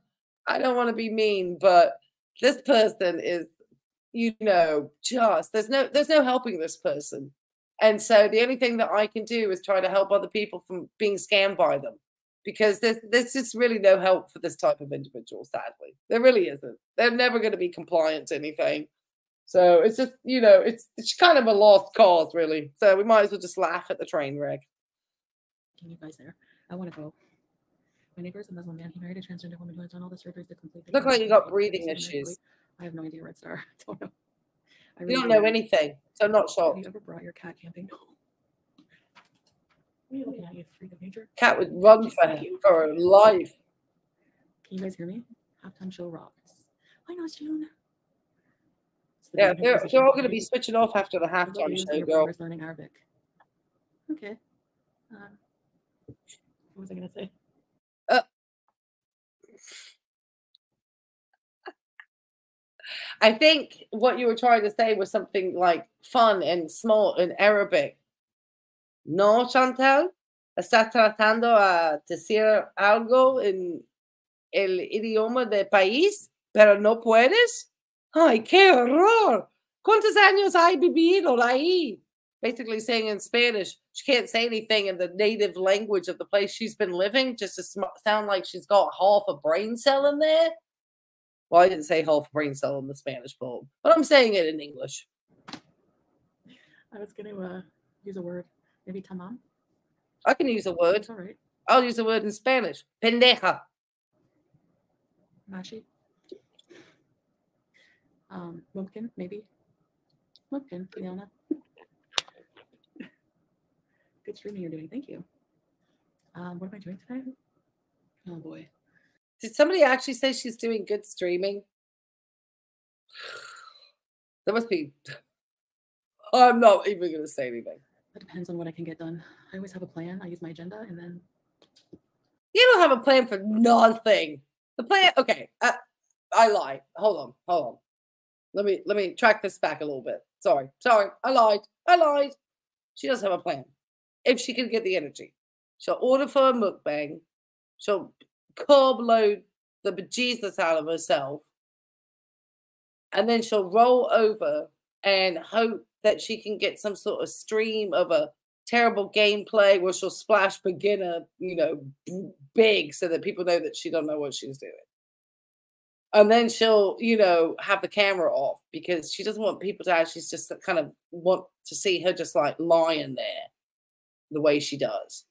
don't want to be mean, but this person is, you know, just, there's no, there's no helping this person. And so the only thing that I can do is try to help other people from being scammed by them, because there's, there's just really no help for this type of individual, sadly. There really isn't. They're never going to be compliant to anything. So it's just, you know, it's, it's kind of a lost cause, really. So we might as well just laugh at the train wreck. Can you guys there? I want to go. My neighbor is a Muslim man. He married a transgender woman who has done all the surgeries to complete. Look like you got breathing issues. I have no idea, Red Star. I don't know. I really you don't know don't. anything, so I'm not shocked. Have you ever brought your cat camping? No. What are you looking at, you freak of nature? Cat would run for, for her life. Can you guys hear me? Halftime show rocks. Why not, June? The yeah, they're, they're all going to be switching off after the halftime show, girl. Learning Arabic. Okay. Uh, what was I going to say? Uh, I think what you were trying to say was something like fun and small in Arabic. No, Chantal, está tratando a decir algo en el idioma del país, pero no puedes. Ay, qué horror. ¿Cuántos años hay vivido ahí? Basically saying in Spanish, she can't say anything in the native language of the place she's been living, just to sound like she's got half a brain cell in there. Well, I didn't say half brain cell in the Spanish bulb, but I'm saying it in English. I was going to uh, use a word. Maybe tamam? I can use a word. All right. I'll use a word in Spanish. Pendeja. Mashi. Um, Lumpkin, maybe. Lumpkin, Leona. Good streaming you're doing. Thank you. Um, what am I doing today? Oh, boy. Did somebody actually say she's doing good streaming? There must be. I'm not even going to say anything. It depends on what I can get done. I always have a plan. I use my agenda and then. You don't have a plan for nothing. The plan. Okay. I, I lied. Hold on. Hold on. Let me, let me track this back a little bit. Sorry. Sorry. I lied. I lied. She does have a plan. If she can get the energy. She'll order for a mukbang. She'll curb load the bejesus out of herself, and then she'll roll over and hope that she can get some sort of stream of a terrible gameplay where she'll splash beginner, you know, big, so that people know that she don't know what she's doing. And then she'll, you know, have the camera off because she doesn't want people to actually just kind of want to see her just like lying there the way she does.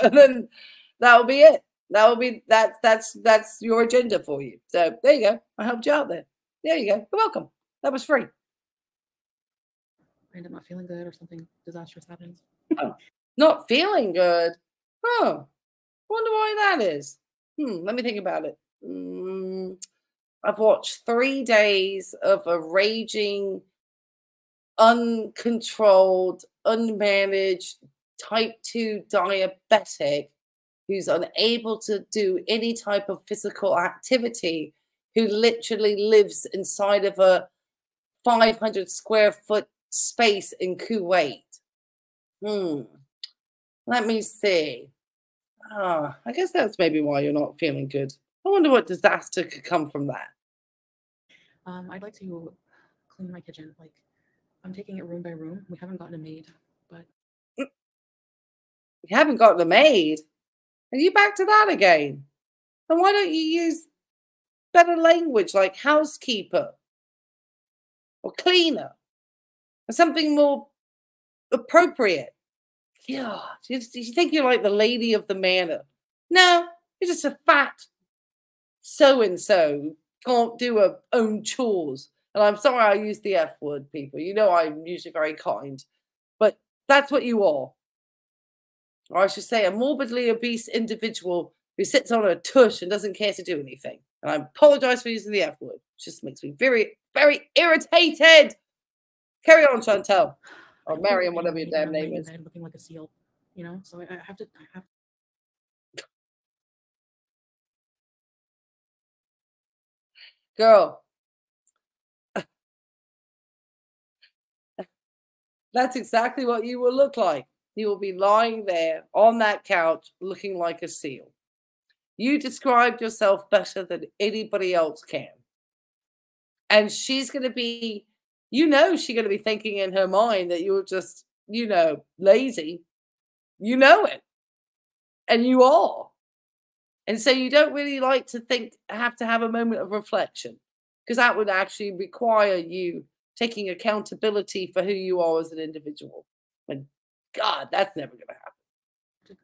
And then that'll be it. That'll be that's that's that's your agenda for you. So there you go. I helped you out there. There you go. You're welcome. That was free. I end up not feeling good or something disastrous happens. Oh, not feeling good. Oh, wonder why that is. Hmm. Let me think about it. Mm, I've watched three days of a raging, uncontrolled, unmanaged type two diabetic who's unable to do any type of physical activity, who literally lives inside of a five hundred square foot space in Kuwait. Hmm. Let me see. Ah, I guess that's maybe why you're not feeling good. I wonder what disaster could come from that. Um, I'd like to clean my kitchen. Like, I'm taking it room by room. We haven't gotten a maid, but... You haven't got the maid? Are you back to that again? And why don't you use better language like housekeeper or cleaner or something more appropriate? Yeah, you think you're like the lady of the manor. No, you're just a fat so-and-so. Can't do her own chores. And I'm sorry I used the F word, people. You know I'm usually very kind. But that's what you are. Or I should say a morbidly obese individual who sits on a tush and doesn't care to do anything. And I apologise for using the F word. It just makes me very, very irritated. Carry on, Chantal. Or Miriam, whatever your damn name is. I'm looking like a seal, you know? So I have to... I have to. Girl, that's exactly what you will look like. You will be lying there on that couch looking like a seal. You described yourself better than anybody else can. And she's going to be, you know, she's going to be thinking in her mind that you're just, you know, lazy. You know it. And you are. And so you don't really like to think, have to have a moment of reflection, because that would actually require you taking accountability for who you are as an individual. And God, that's never going to happen. To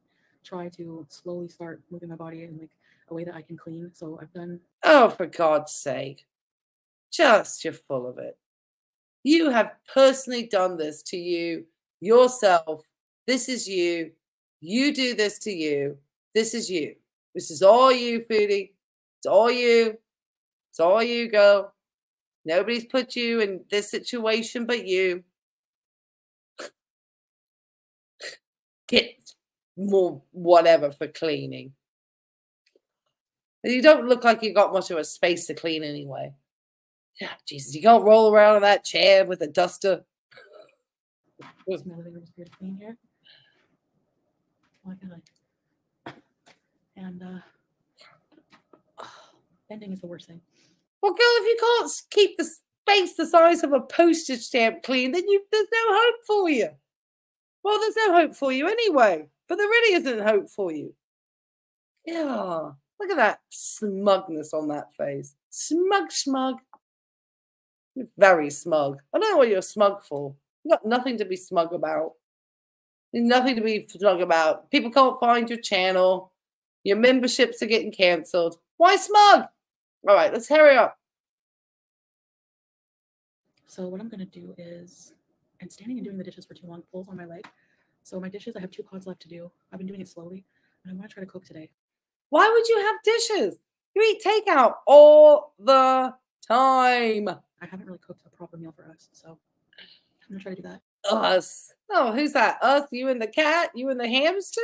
try to slowly start moving my body in like a way that I can clean. So I've done. Oh, for God's sake. Just you're full of it. You have personally done this to you, yourself. This is you. You do this to you. This is you. This is all you, Foodie. It's all you. It's all you, girl. Nobody's put you in this situation but you. Get more whatever for cleaning. You don't look like you got much of a space to clean anyway. Yeah, Jesus, you can't roll around in that chair with a duster. It's my living room's pretty clean here. Why can't I? And uh, bending is the worst thing. Well, girl, if you can't keep the space the size of a postage stamp clean, then you, there's no hope for you. Well, there's no hope for you anyway. But there really isn't hope for you. Yeah. Look at that smugness on that face. Smug, smug. You're very smug. I don't know what you're smug for. You've got nothing to be smug about. There's nothing to be smug about. People can't find your channel. Your memberships are getting cancelled. Why smug? All right, let's hurry up. So what I'm going to do is, I'm standing and doing the dishes for too long. Pulls on my leg. So my dishes, I have two pots left to do. I've been doing it slowly. And I want to try to cook today. Why would you have dishes? You eat takeout all the time. I haven't really cooked a proper meal for us. So I'm going to try to do that. Us. Oh, who's that? Us? You and the cat? You and the hamster?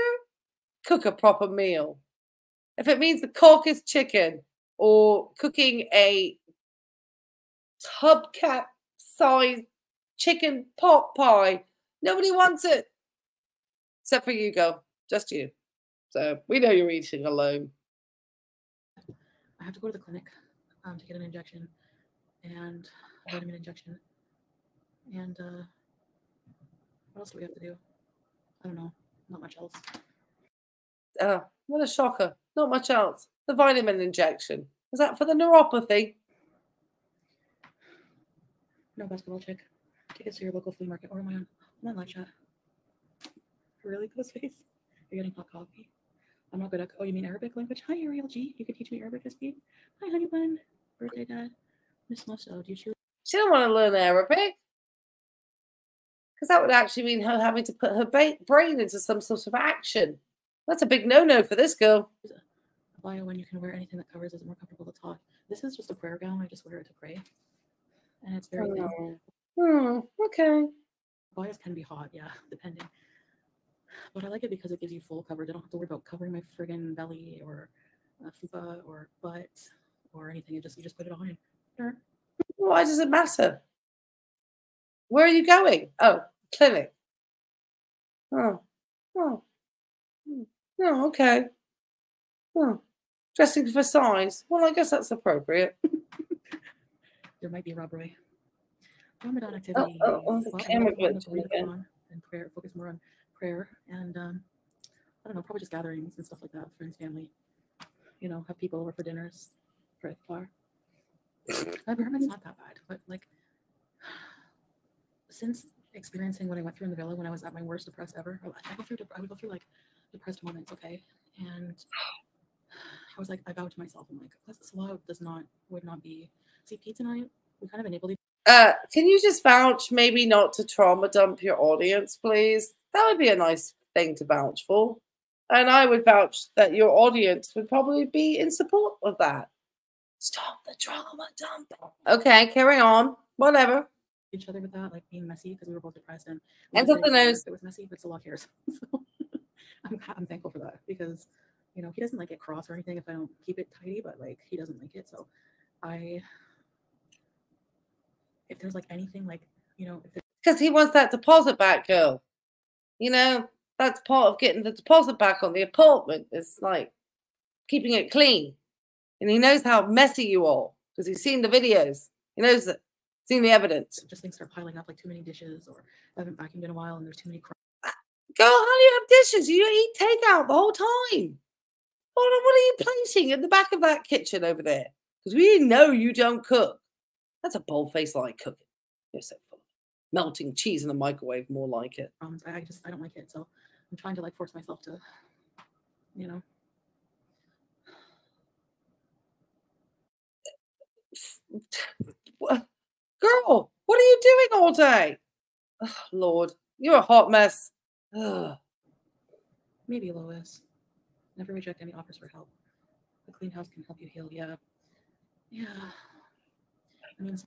Cook a proper meal. If it means the carcass chicken or cooking a hubcap size chicken pot pie, nobody wants it. Except for you, girl. Just you. So we know you're eating alone. I have to go to the clinic um, to get an injection and a vitamin injection. And uh, what else do we have to do? I don't know. Not much else. Uh, what a shocker. Not much else. The vitamin injection. Is that for the neuropathy? No basketball check. Tickets to your local flea market. Or am I on, am I on live chat? Really close face? You're getting hot coffee. I'm not good at... Oh, you mean Arabic language? Hi, Ariel G. You could teach me Arabic this week. Hi, honey bun. Birthday dad. Miss Mosso. Do you choose? She don't want to learn Arabic. Because that would actually mean her having to put her brain into some sort of action. That's a big no-no for this girl. A bio when you can wear anything that covers is more comfortable to talk. This is just a prayer gown. I just wear it to pray. And it's very oh. Hmm, okay. Bios can be hot, yeah, depending. But I like it because it gives you full coverage. I don't have to worry about covering my friggin' belly or uh, fupa or butt or anything. It just, you just put it on. Sure. Why does it matter? Where are you going? Oh, clinic. Oh, oh, oh, okay. Oh, dressing for size. Well, I guess that's appropriate. There might be a robbery. Ramadan activity. Oh, oh, oh, the camera glitching again. And prayer, focus more on prayer and um, I don't know, probably just gatherings and stuff like that, friends, family. You know, have people over for dinners, for iftar. I've heard it's not that bad, but like since experiencing what I went through in the villa when I was at my worst depressed ever, I go through I would go through like depressed moments, okay? And I was like, I vowed to myself, I'm like, Salah does not would not be see Pete and I, we kind of enabled each Uh, can you just vouch maybe not to trauma dump your audience, please? That would be a nice thing to vouch for. And I would vouch that your audience would probably be in support of that. Stop the trauma dump. Okay, carry on. Whatever. Each other with that, like being messy, because we were both depressed. And ends up the nose. It was messy, but Salah cares. So I'm, I'm thankful for that because, you know, he doesn't like get cross or anything if I don't keep it tidy, but like he doesn't like it. So I... If there's like anything like, you know, because he wants that deposit back, girl. You know, that's part of getting the deposit back on the apartment. It's like keeping it clean. And he knows how messy you are because he's seen the videos. He knows that, seen the evidence. Just things start piling up, like too many dishes or I haven't vacuumed in a while and there's too many. Girl, how do you have dishes? You don't eat takeout the whole time. What are, what are you placing in the back of that kitchen over there? Because we know you don't cook. That's a bold-faced lie cooking. You're so cool. Melting cheese in the microwave, more like it. Um, I just, I don't like it, so I'm trying to like force myself to, you know. Girl, what are you doing all day? Oh, Lord, you're a hot mess. Ugh. Maybe, Lois. Never reject any offers for help. A clean house can help you heal, yeah. Yeah. I mean,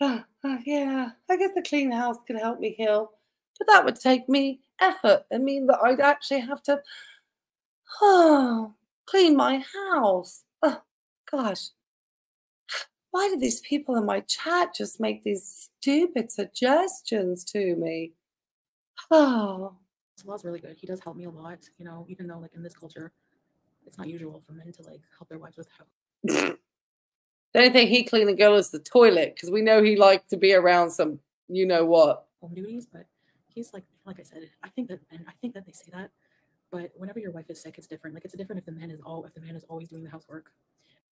oh, oh, yeah, I guess the clean house could help me heal, but that would take me effort and mean that I'd actually have to oh, clean my house. Oh, gosh, why do these people in my chat just make these stupid suggestions to me? Oh, Salah's really good. He does help me a lot, you know, even though like in this culture, it's not usual for men to like help their wives with house. The only thing he cleaned the girl is the toilet because we know he liked to be around some, you know what. Home duties, but he's like, like I said, I think that, and I think that they say that, but whenever your wife is sick, it's different. Like it's different if the man is all, if the man is always doing the housework.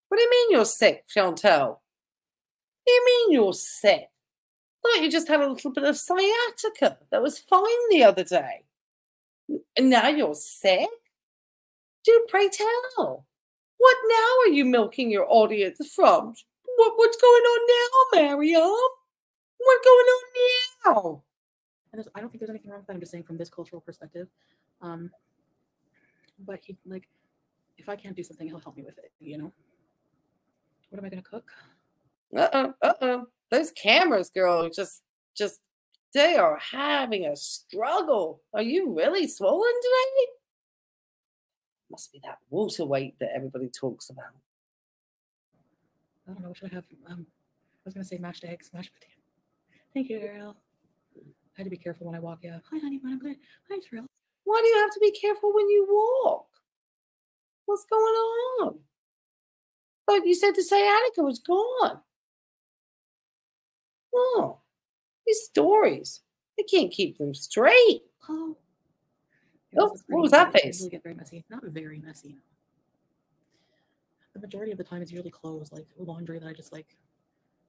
What do you mean you're sick, Chantel? What do you mean you're sick? I thought you just had a little bit of sciatica that was fine the other day, and now you're sick. Do pray tell. What now are you milking your audience from? What, what's going on now, Miriam? What's going on now? And I don't think there's anything wrong with that. I'm just saying from this cultural perspective. Um, but he, like, if I can't do something, he'll help me with it, you know? What am I going to cook? Uh-oh, uh-oh. Those cameras, girl, just, just, they are having a struggle. Are you really swollen today? Must be that water weight that everybody talks about. I don't know, what should I have? Um, I was going to say mashed eggs, mashed potato. Thank you, girl. I had to be careful when I walk, yeah. Hi, honey, but I'm good. Hi, Thrill. Why do you have to be careful when you walk? What's going on? Like you said, the sciatica was gone. Oh, these stories. They can't keep them straight. Oh. Oh, what was that face? Usually get very messy. Not very messy. The majority of the time it's usually clothes, like laundry that I just like,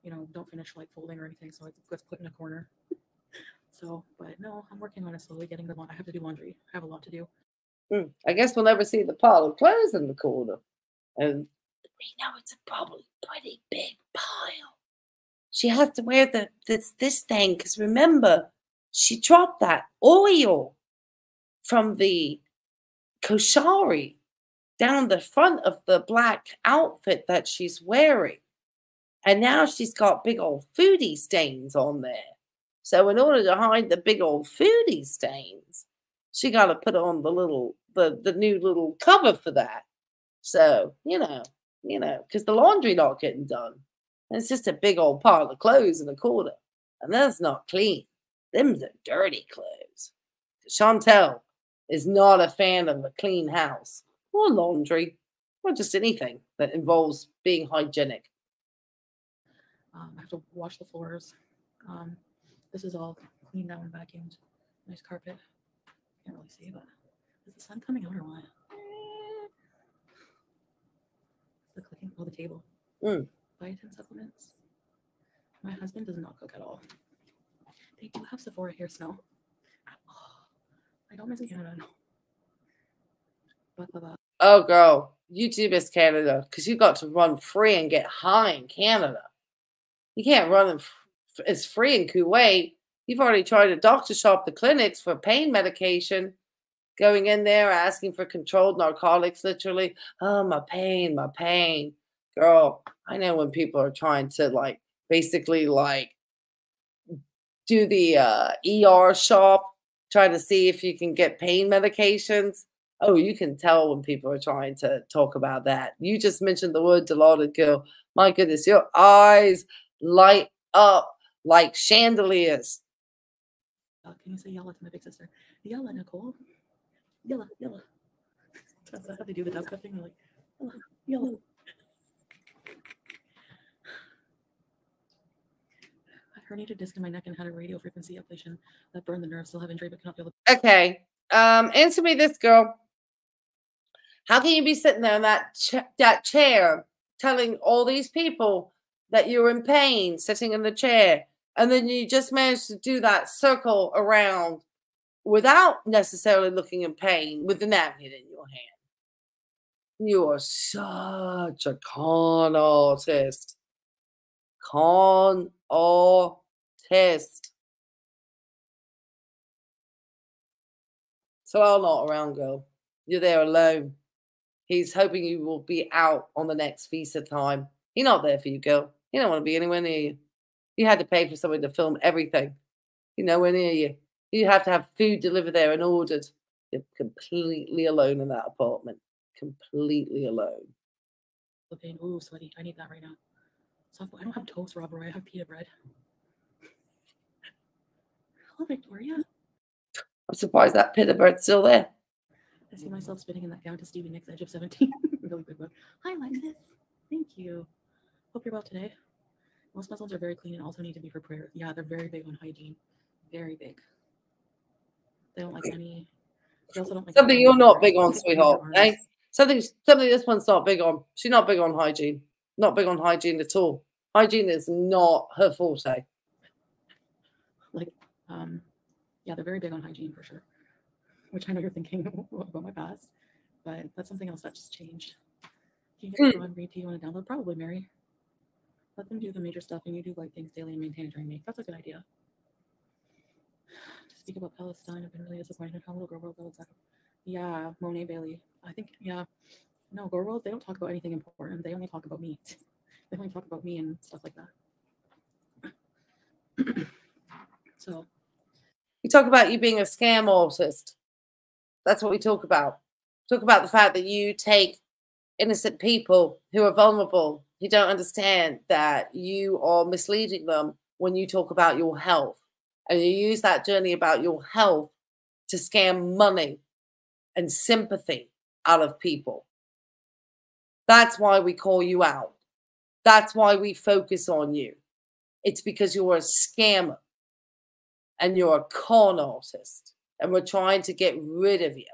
you know, don't finish like folding or anything, so it gets put in a corner. So, but no, I'm working on it slowly, getting them on. I have to do laundry. I have a lot to do. Mm, I guess we'll never see the pile of clothes in the corner, and we know it's a probably pretty big pile. She has to wear the this this thing because remember, she dropped that oil from the koshari down the front of the black outfit that she's wearing. And now she's got big old foodie stains on there. So in order to hide the big old foodie stains, she got to put on the little, the, the new little cover for that. So, you know, you know, because the laundry not getting done. And it's just a big old pile of clothes in a corner. And that's not clean. Them's are dirty clothes. Chantal is not a fan of a clean house or laundry or just anything that involves being hygienic. Um, I have to wash the floors. Um, this is all cleaned out and vacuumed. Nice carpet. Can't really see, but is the sun coming out or what? It's the clicking on the table. Mm. Vitamin supplements. My husband does not cook at all. They do have Sephora hair smell. Oh, I don't miss Canada. Blah, blah, blah. Oh, girl. You do miss Canada because you got to run free and get high in Canada. You can't run as free in Kuwait. You've already tried to doctor shop the clinics for pain medication. Going in there, asking for controlled narcotics, literally. Oh, my pain, my pain. Girl, I know when people are trying to, like, basically, like, do the uh, E R shop, try to see if you can get pain medications. Oh, you can tell when people are trying to talk about that. You just mentioned the word Dilaudid, girl. My goodness, your eyes light up like chandeliers. Uh, can you say Yalla to my big sister? Yalla, Nicole. Yalla, Yalla. That's how they do the Debka thing. They're like, Yalla, Yalla. Herniated disc in my neck and had a radio frequency ablation that burned the nerve. Still have injury, but cannot feel the. Okay, um, answer me this, girl. How can you be sitting there in that ch that chair, telling all these people that you're in pain, sitting in the chair, and then you just manage to do that circle around without necessarily looking in pain with the napkin in your hand? You are such a con artist. Con artist. So I'll not around, girl. You're there alone. He's hoping you will be out on the next visa time. He's not there for you, girl. He don't want to be anywhere near you. You had to pay for someone to film everything. He's nowhere near you. You have to have food delivered there and ordered. You're completely alone in that apartment. Completely alone. Okay. Ooh, sweaty. I need that right now. So I don't have toast, Robert. I have pita bread. Hello, Victoria. I'm surprised that pita bread's still there. I see myself spinning in that gown to Stevie Nicks' Edge of seventeen. Really good one. Hi, Alexis. Thank you. Hope you're well today. Most muscles are very clean and also need to be for prayer. Yeah, they're very big on hygiene. Very big. They don't like any. They also don't like something you're not big on, sweetheart. Eh? Something, something this one's not big on. She's not big on hygiene. Not big on hygiene at all. Hygiene is not her forte. Like, um, yeah, they're very big on hygiene for sure. Which I know you're thinking about my past, but that's something else that's changed. Can you go and read to you on a download? Probably, Mary. Let them do the major stuff, and you do like things daily and maintain it during me. That's a good idea. To speak about Palestine, I've been really disappointed how little Girl World goes. Yeah, Monet Bailey. I think, yeah. No, Girl World, they don't talk about anything important. They only talk about me. They only talk about me and stuff like that. So. We talk about you being a scam artist. That's what we talk about. Talk about the fact that you take innocent people who are vulnerable, who don't understand that you are misleading them when you talk about your health. And you use that journey about your health to scam money and sympathy out of people. That's why we call you out. That's why we focus on you. It's because you're a scammer and you're a con artist and we're trying to get rid of you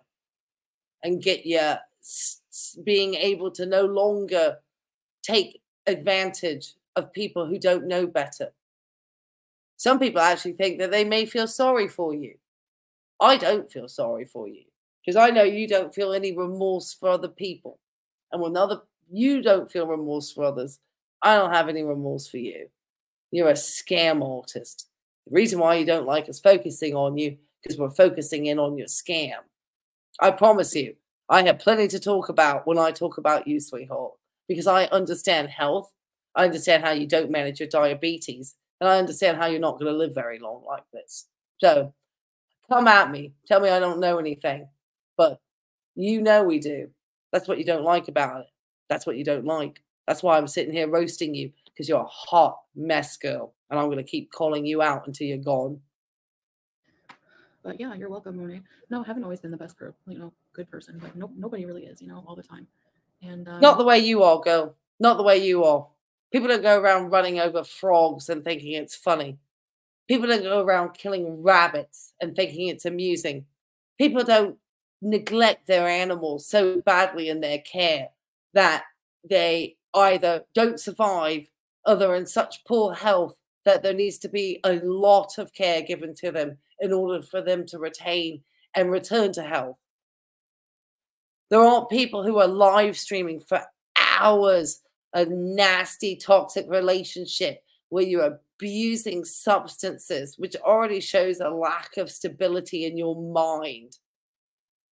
and get you being able to no longer take advantage of people who don't know better. Some people actually think that they may feel sorry for you. I don't feel sorry for you because I know you don't feel any remorse for other people. And when other, you don't feel remorse for others, I don't have any remorse for you. You're a scam artist. The reason why you don't like us focusing on you because we're focusing in on your scam. I promise you, I have plenty to talk about when I talk about you, sweetheart, because I understand health. I understand how you don't manage your diabetes. And I understand how you're not going to live very long like this. So come at me. Tell me I don't know anything. But you know we do. That's what you don't like about it. That's what you don't like. That's why I'm sitting here roasting you because you're a hot mess, girl. And I'm going to keep calling you out until you're gone. But yeah, you're welcome, Renee. No, I haven't always been the best, per, you know, good person, but no, nobody really is, you know, all the time. And um, not the way you are, girl. Not the way you are. People don't go around running over frogs and thinking it's funny. People don't go around killing rabbits and thinking it's amusing. People don't neglect their animals so badly in their care that they either don't survive or they're in such poor health that there needs to be a lot of care given to them in order for them to retain and return to health. There aren't people who are live streaming for hours of nasty, toxic relationship where you're abusing substances, which already shows a lack of stability in your mind.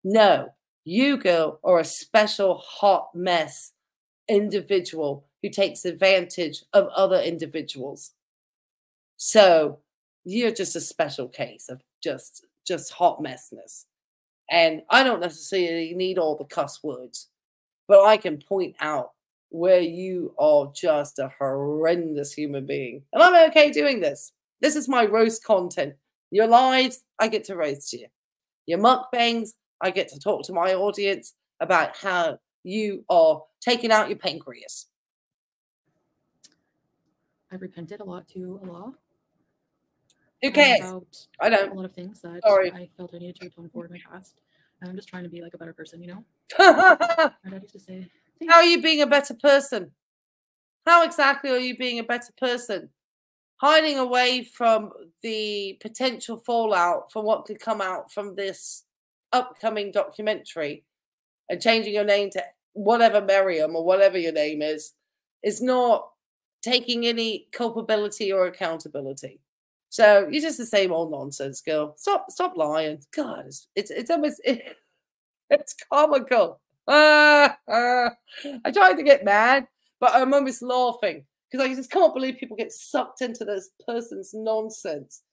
No, you, girl, are a special hot mess individual who takes advantage of other individuals. So you're just a special case of just, just hot messness. And I don't necessarily need all the cuss words, but I can point out where you are just a horrendous human being. And I'm okay doing this. This is my roast content. Your lives, I get to roast you. Your mukbangs, I get to talk to my audience about how you are taking out your pancreas. I repented a lot to Allah. Who cares? About I don't. A lot of things that Sorry. I felt I needed to atone for in my past. I'm just trying to be like a better person, you know? I used to say, Thanks. How are you being a better person? How exactly are you being a better person? Hiding away from the potential fallout from what could come out from this upcoming documentary and changing your name to whatever Miriam or whatever your name is, is not taking any culpability or accountability. So you're just the same old nonsense, girl. Stop, stop lying. God, it's it's, it's almost it, it's comical. Uh, uh, I tried to get mad, but I'm almost laughing because I just can't believe people get sucked into this person's nonsense.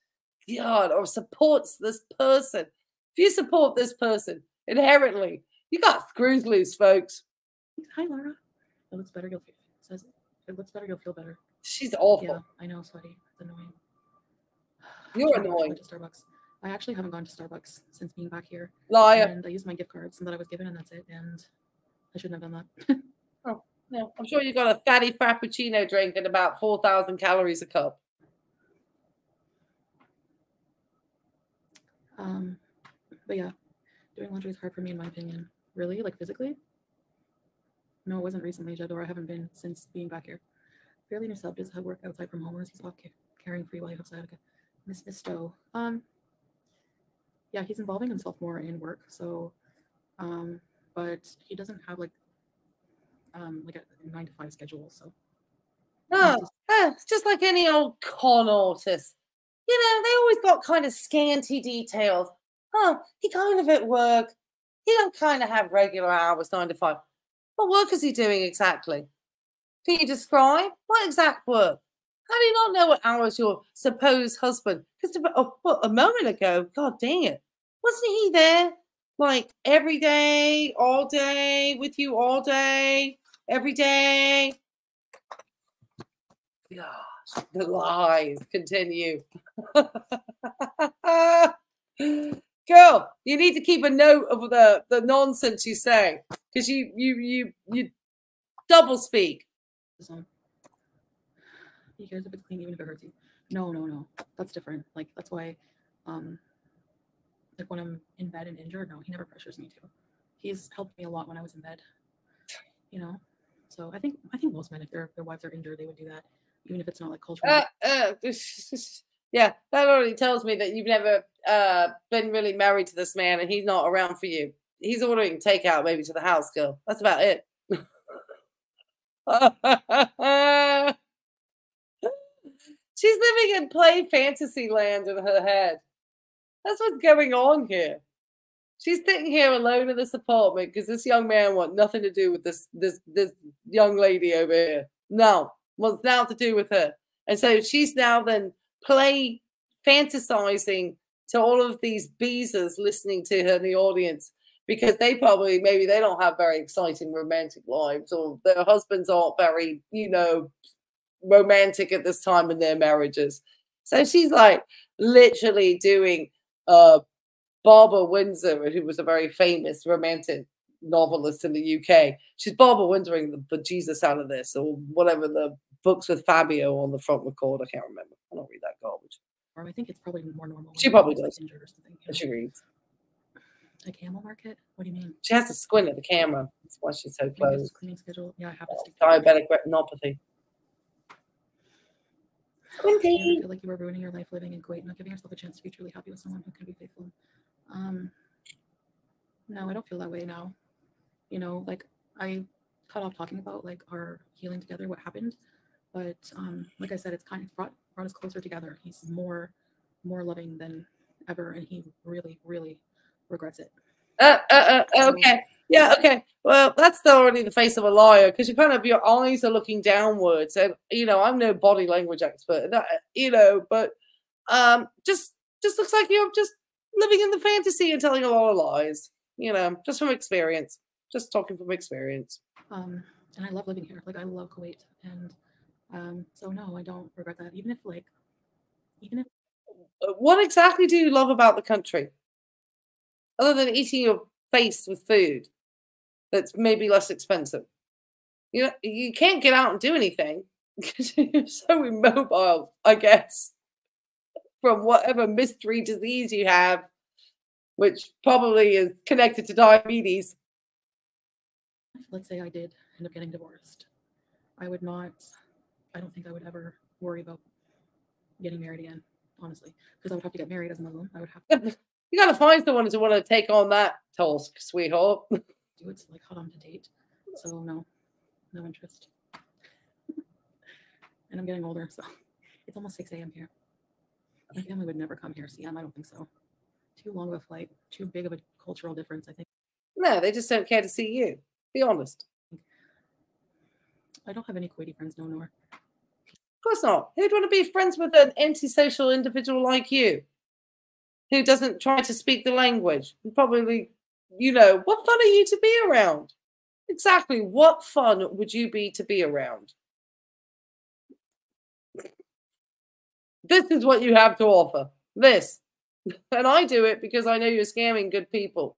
God, or supports this person. If you support this person inherently, you got screws loose, folks. Hi, Laura. It looks better. You'll feel. It says it looks better. You'll feel better. She's awful. Yeah, I know, sweaty. It's annoying. You're annoying. To Starbucks. I actually haven't gone to Starbucks since being back here. Liar. And I used my gift cards that I was given, and that's it. And I shouldn't have done that. Oh, no. I'm sure you got a fatty frappuccino drink at about four thousand calories a cup. Um, But yeah, doing laundry is hard for me, in my opinion. Really? Like physically? No, it wasn't recently, Jador. I haven't been since being back here. Fairly new sub does work outside from home, or he's walking, carrying free life outside. Okay. Miss Misto. Um, yeah, he's involving himself more in work. So, um, but he doesn't have like, um, like a nine to five schedule. So, no, just, uh, just like any old con artist. You know, they always got kind of scanty details. Oh, he kind of at work. He don't kind of have regular hours, nine to five. What work is he doing exactly? Can you describe what exact work? How do you not know what hours your supposed husband? Because oh, well, a moment ago, God dang it, wasn't he there like every day, all day, with you all day, every day? Gosh, the lies continue. Girl, you need to keep a note of the the nonsense you say because you you you you double speak. He cares if it's clean, even if it hurts you. No, no, no. That's different. Like, that's why, um, like, when I'm in bed and injured, no, he never pressures me to. He's helped me a lot when I was in bed, you know? So I think I think most men, if their, their wives are injured, they would do that, even if it's not, like, cultural. Uh, uh, yeah, that already tells me that you've never uh, been really married to this man and he's not around for you. He's ordering takeout maybe to the house, girl. That's about it. She's living in play fantasy land in her head. That's what's going on here. She's sitting here alone in this apartment because this young man wants nothing to do with this this this young lady over here. No, wants nothing to do with her. And so she's now then play fantasizing to all of these beezers listening to her in the audience because they probably, maybe they don't have very exciting romantic lives or their husbands aren't very, you know, romantic at this time in their marriages. So she's like literally doing uh Barbara Windsor, who was a very famous romantic novelist in the U K. She's Barbara Windsor-ing the bejesus out of this, or whatever the books with Fabio on the front record. I can't remember. I don't read that garbage. Or I think it's probably more normal. She probably does. Injured or something. Yeah. She reads. A camel market? What do you mean? She has to squint at the camera. That's why she's so close. Cleaning schedule. Yeah, I have to. Diabetic retinopathy. Quinty. I feel like you were ruining your life living in Kuwait, not giving yourself a chance to be truly happy with someone who can be faithful. Um, no, I don't feel that way now. You know, like I cut off talking about like our healing together, what happened. But um, like I said, it's kind of brought brought us closer together. He's more more loving than ever, and he really, really regrets it. Uh, uh, uh, okay. Yeah, okay. Well, that's already the face of a liar, because you kind of, your eyes are looking downwards. And, you know, I'm no body language expert, you know, but um, just just looks like you're just living in the fantasy and telling a lot of lies, you know, just from experience, just talking from experience. Um, and I love living here. Like, I love Kuwait. And um, so, no, I don't regret that. Even if, like, even if. What exactly do you love about the country? Other than eating your face with food that's maybe less expensive. You know, you can't get out and do anything because you're so immobile, I guess, from whatever mystery disease you have, which probably is connected to diabetes. Let's say I did end up getting divorced. I would not, I don't think I would ever worry about getting married again, honestly, because I would have to get married as a Muslim. I would have to. You gotta find someone who want to take on that task, sweetheart. It's like hot on to date, so no, no interest. And I'm getting older, so it's almost six A M here. My family would never come here, C M. I don't think so. Too long of a flight, too big of a cultural difference, I think. No, they just don't care to see you. Be honest. I don't have any Kuwaiti friends, no nor. Of course not. Who'd want to be friends with an antisocial individual like you? Who doesn't try to speak the language? Probably, you know, what fun are you to be around? Exactly, what fun would you be to be around? This is what you have to offer. This. And I do it because I know you're scamming good people.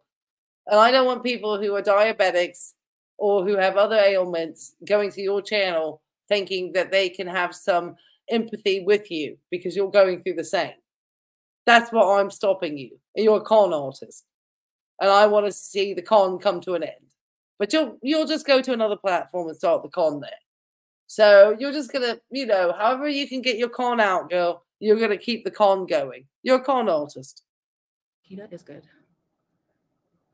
And I don't want people who are diabetics or who have other ailments going to your channel thinking that they can have some empathy with you because you're going through the same. That's what I'm stopping you. You're a con artist. And I want to see the con come to an end. But you'll you'll just go to another platform and start the con there. So you're just going to, you know, however you can get your con out, girl, you're going to keep the con going. You're a con artist. Keto is good.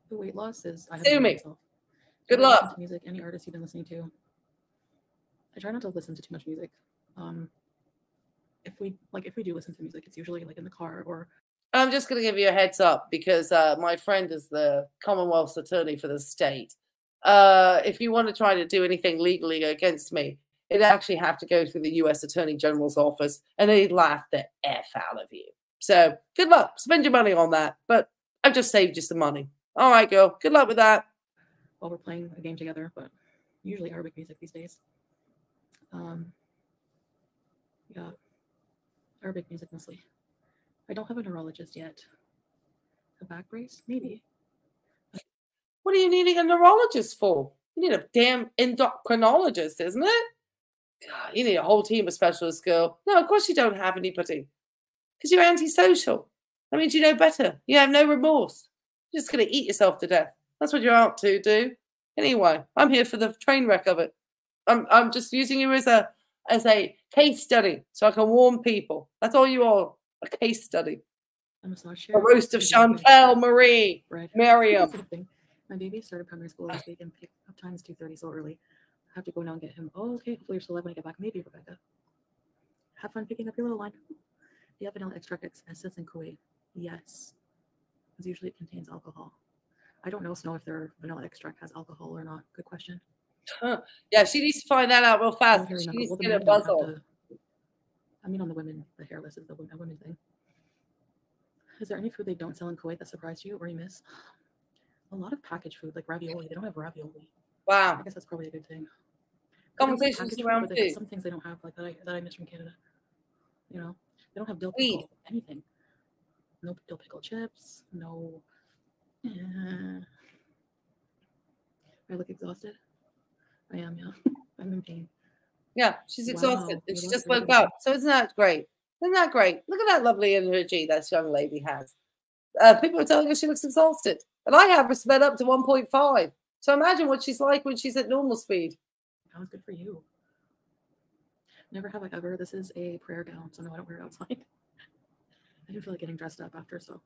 The weight loss is... I Sue me. Myself. Good luck. Music, any artist you've been listening to. I try not to listen to too much music. Um... If we like, if we do listen to music, it's usually like in the car or. I'm just going to give you a heads up because uh, my friend is the Commonwealth's attorney for the state. Uh, if you want to try to do anything legally against me, it'd actually have to go through the U S Attorney General's office, and they'd laugh the F out of you. So good luck. Spend your money on that. But I've just saved you some money. All right, girl. Good luck with that. While we're playing a game together, but usually Arabic music these days. Um, yeah. Arabic music mostly. I don't have a neurologist yet. A back brace? Maybe. What are you needing a neurologist for? You need a damn endocrinologist, isn't it? God, you need a whole team of specialists, girl. No, of course you don't have anybody. Because you're antisocial. That means you know better. You have no remorse. You're just going to eat yourself to death. That's what you're out to do. Anyway, I'm here for the train wreck of it. I'm, I'm just using you as a as a case study, so I can warn people. That's all you are, a case study. I'm a massage chair. A roast of Chantal Marie, bread. Miriam. My baby started primary school last week and picked up times two thirty so early. I have to go now and get him. Oh, okay, hopefully you're still alive when I get back. Maybe, Rebecca. Have fun picking up your little line. The vanilla extract exists in Kuwait. Yes, because usually it contains alcohol. I don't know, Snow, if their vanilla extract has alcohol or not. Good question. Huh. Yeah, she needs to find that out real fast. She needs well, to get a buzz on. I mean, on the women, the hairless is the women, women thing. Is there any food they don't sell in Kuwait that surprised you or you miss? A lot of packaged food, like ravioli. They don't have ravioli. Wow. I guess that's probably a good thing. Conversations around food. Some things they don't have, like that I that I miss from Canada. You know, they don't have dill pickle, anything. No dill pickle chips. No Uh, I look exhausted. I am, yeah. I'm in pain. Yeah, she's exhausted. Wow, and she just woke up. So isn't that great? Isn't that great? Look at that lovely energy that young lady has. Uh, people are telling her she looks exhausted. And I have her sped up to one point five. So imagine what she's like when she's at normal speed. That was good for you. Never have I ever. This is a prayer gown, so no, I don't wear it outside. I didn't feel like getting dressed up after, so.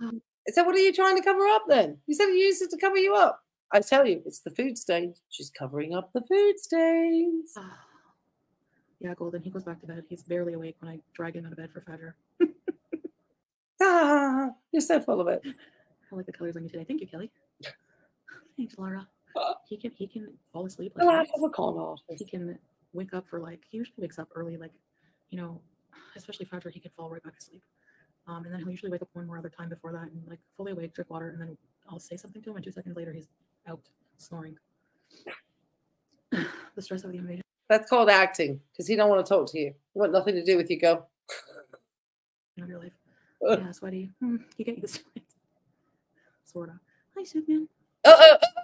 Um, so what are you trying to cover up then? You said you used it to cover you up. I tell you, it's the food stains. She's covering up the food stains. Uh, yeah, Golden, he goes back to bed. He's barely awake when I drag him out of bed for Fajr. Ah, you're so full of it. I like the colors on you today. Thank you, Kelly. Thanks, Laura. Uh, he can he can fall asleep. Like I have a con artist. He can wake up for like, he usually wakes up early, like, you know, especially Fajr, he can fall right back asleep. Um, and then he'll usually wake up one more other time before that and like fully awake, drink water, and then I'll say something to him and two seconds later he's out snoring. The stress of the invasion. That's called acting, because he don't want to talk to you. He want nothing to do with you, go. In your life. Uh. Yeah, sweaty. Hmm, you get used to it. Sorta. Hi, Superman. Oh, oh, oh,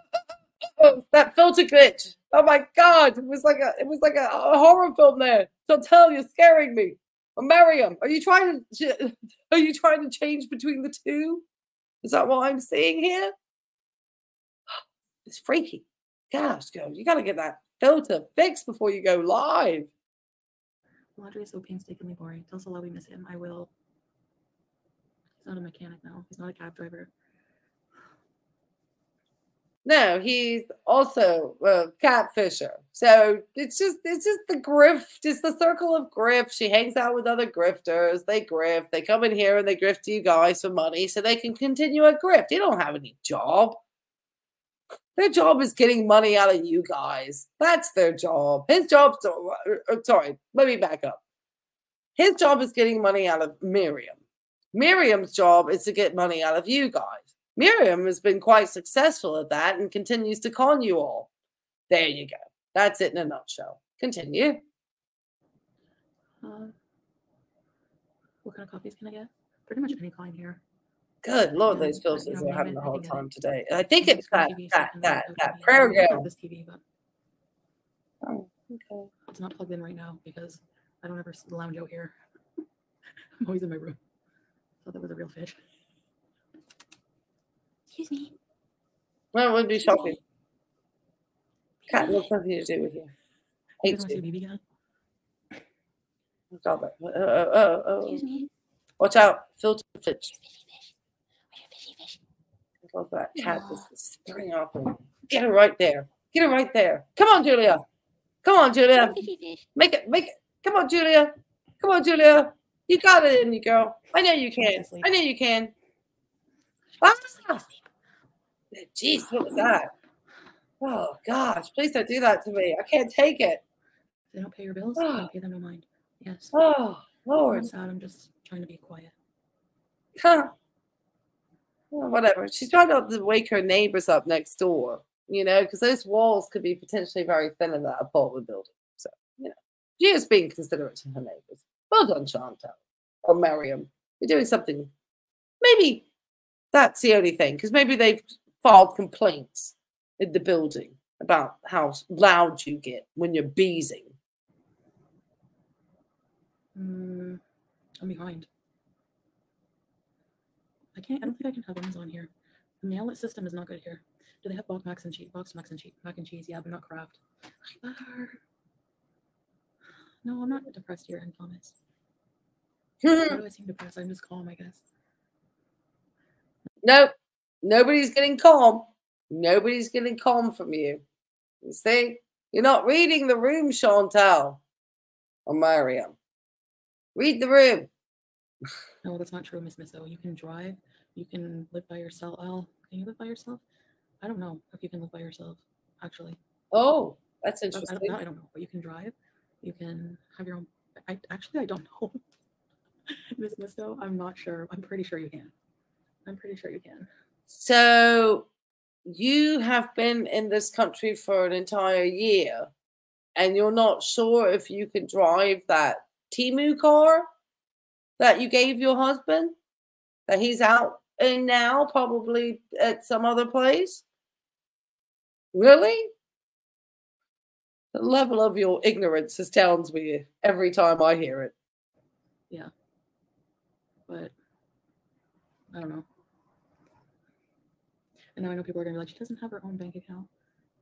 oh, oh, that filter glitch. Oh my God. It was like a it was like a, a horror film there. Chantal, you're scaring me. Or Miriam, are you trying to are you trying to change between the two? Is that what I'm seeing here? It's freaky. Gosh, girl, you gotta get that filter fixed before you go live. Laundry is so painstakingly boring. Tell Salah we miss him. I will. He's not a mechanic now. He's not a cab driver. No, he's also a catfisher. So it's just it's just the grift. It's the circle of grift. She hangs out with other grifters. They grift. They come in here and they grift you guys for money so they can continue a grift. They don't have any job. Their job is getting money out of you guys. That's their job. His job, sorry, let me back up. His job is getting money out of Miriam. Miriam's job is to get money out of you guys. Miriam has been quite successful at that and continues to con you all. There you go. That's it in a nutshell. Continue. Uh, what kind of coffees can I get? Pretty much any kind here. Good Lord, yeah, those filters are having it, a hard time it, today. I think it's that T V that that, that, that prayer girl. This T V, but oh, okay. It's not plugged in right now because I don't ever lounge out here. I'm always in my room. I thought that was a real fish. Excuse me. Well, it would be shocking. Cat has nothing to do with you. I hate you. Stop it. Oh, oh, oh, oh. Excuse me. Watch out. Filter fish. I love that cat yeah. Just spring up and get her right there. Get her right there. Come on, Julia. Come on, Julia. Make it. Make it. Come on, Julia. Come on, Julia. You got it in you, girl. I know you can. I know you can. Ah! Jeez, what was that? Oh gosh, please don't do that to me. I can't take it. If they don't pay your bills, oh. I pay them no mind. Yes. Oh Lord. I'm sad. I'm just trying to be quiet. Huh. Well, whatever. She's trying not to wake her neighbors up next door, you know, because those walls could be potentially very thin in that apartment building. So, you know, she is being considerate to her neighbors. Well done, Chantal or Miriam. You're doing something. Maybe that's the only thing, because maybe they've filed complaints in the building about how loud you get when you're beezing. Mm, I'm behind. I can't. I don't think I can have ones on here. The mail-it system is not good here. Do they have box mac and cheese? Box mac and cheese. Mac and cheese. Yeah, but not craft. No, I'm not depressed here. I promise. Why do I seem depressed? I'm just calm, I guess. Nope. Nobody's getting calm. Nobody's getting calm from you. You see, you're not reading the room, Chantal or Miriam. Read the room. No, that's not true, Miss Misso. You can drive. You can live by yourself. Well, can you live by yourself? I don't know if you can live by yourself, actually. Oh, that's interesting. I don't, I don't know, but you can drive. You can have your own. I actually, I don't know, Miss Misso. I'm not sure. I'm pretty sure you can. I'm pretty sure you can. So you have been in this country for an entire year, and you're not sure if you can drive that Timu car that you gave your husband, that he's out and now probably at some other place? Really? The level of your ignorance astounds me every time I hear it. Yeah. But I don't know. And now I know people are going to be like, she doesn't have her own bank account.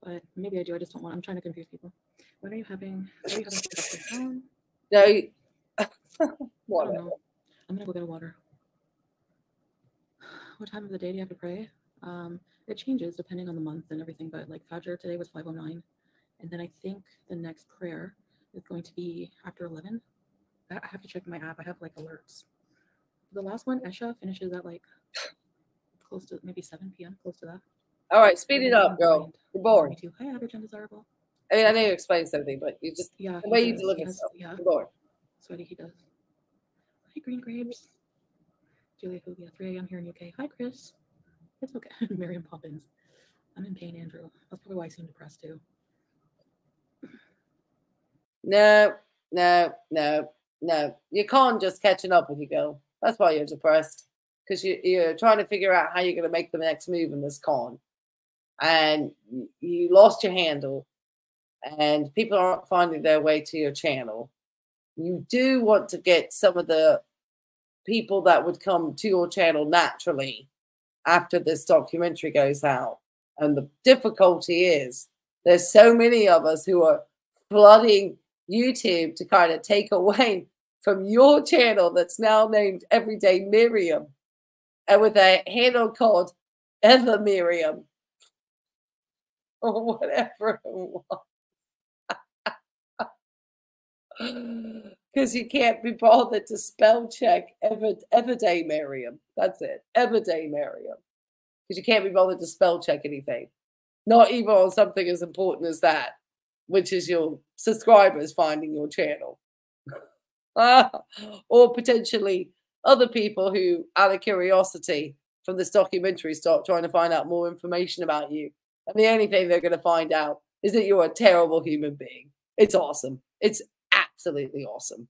But maybe I do. I just don't want. I'm trying to confuse people. What are you having? What are you having? No. Water. I don't know. I'm gonna go get a water. What time of the day do you have to pray? Um, it changes depending on the month and everything. But like Fajr today was five oh nine, and then I think the next prayer is going to be after eleven. I have to check my app. I have like alerts. The last one, Esha, finishes at like close to maybe seven p m Close to that. All right, speed it up, girl. You're bored. Me too. Hi, average and desirable. I mean, I know you explained something, but you just, yeah, the way does. you deliver yourself. Yeah. You're bored. Sweaty, he does. Hi, green grapes. Julia, Julia, three a m here in U K. Hi, Chris. It's okay. Miriam Poppins. I'm in pain, Andrew. That's probably why I seem depressed, too. No, no, no, no. You can't just catching up with you, girl. That's why you're depressed. Because you, you're trying to figure out how you're going to make the next move in this con. And you lost your handle, and people aren't finding their way to your channel. You do want to get some of the people that would come to your channel naturally after this documentary goes out. And the difficulty is there's so many of us who are flooding YouTube to kind of take away from your channel that's now named Everyday Miriam, and with a handle called Ever Miriam. Or whatever it was. Because you can't be bothered to spell check ever, Everyday Miriam. That's it. Everyday Miriam. Because you can't be bothered to spell check anything. Not even on something as important as that, which is your subscribers finding your channel. Uh, or potentially other people who, out of curiosity from this documentary, start trying to find out more information about you. And the only thing they're going to find out is that you're a terrible human being. It's awesome. It's absolutely awesome.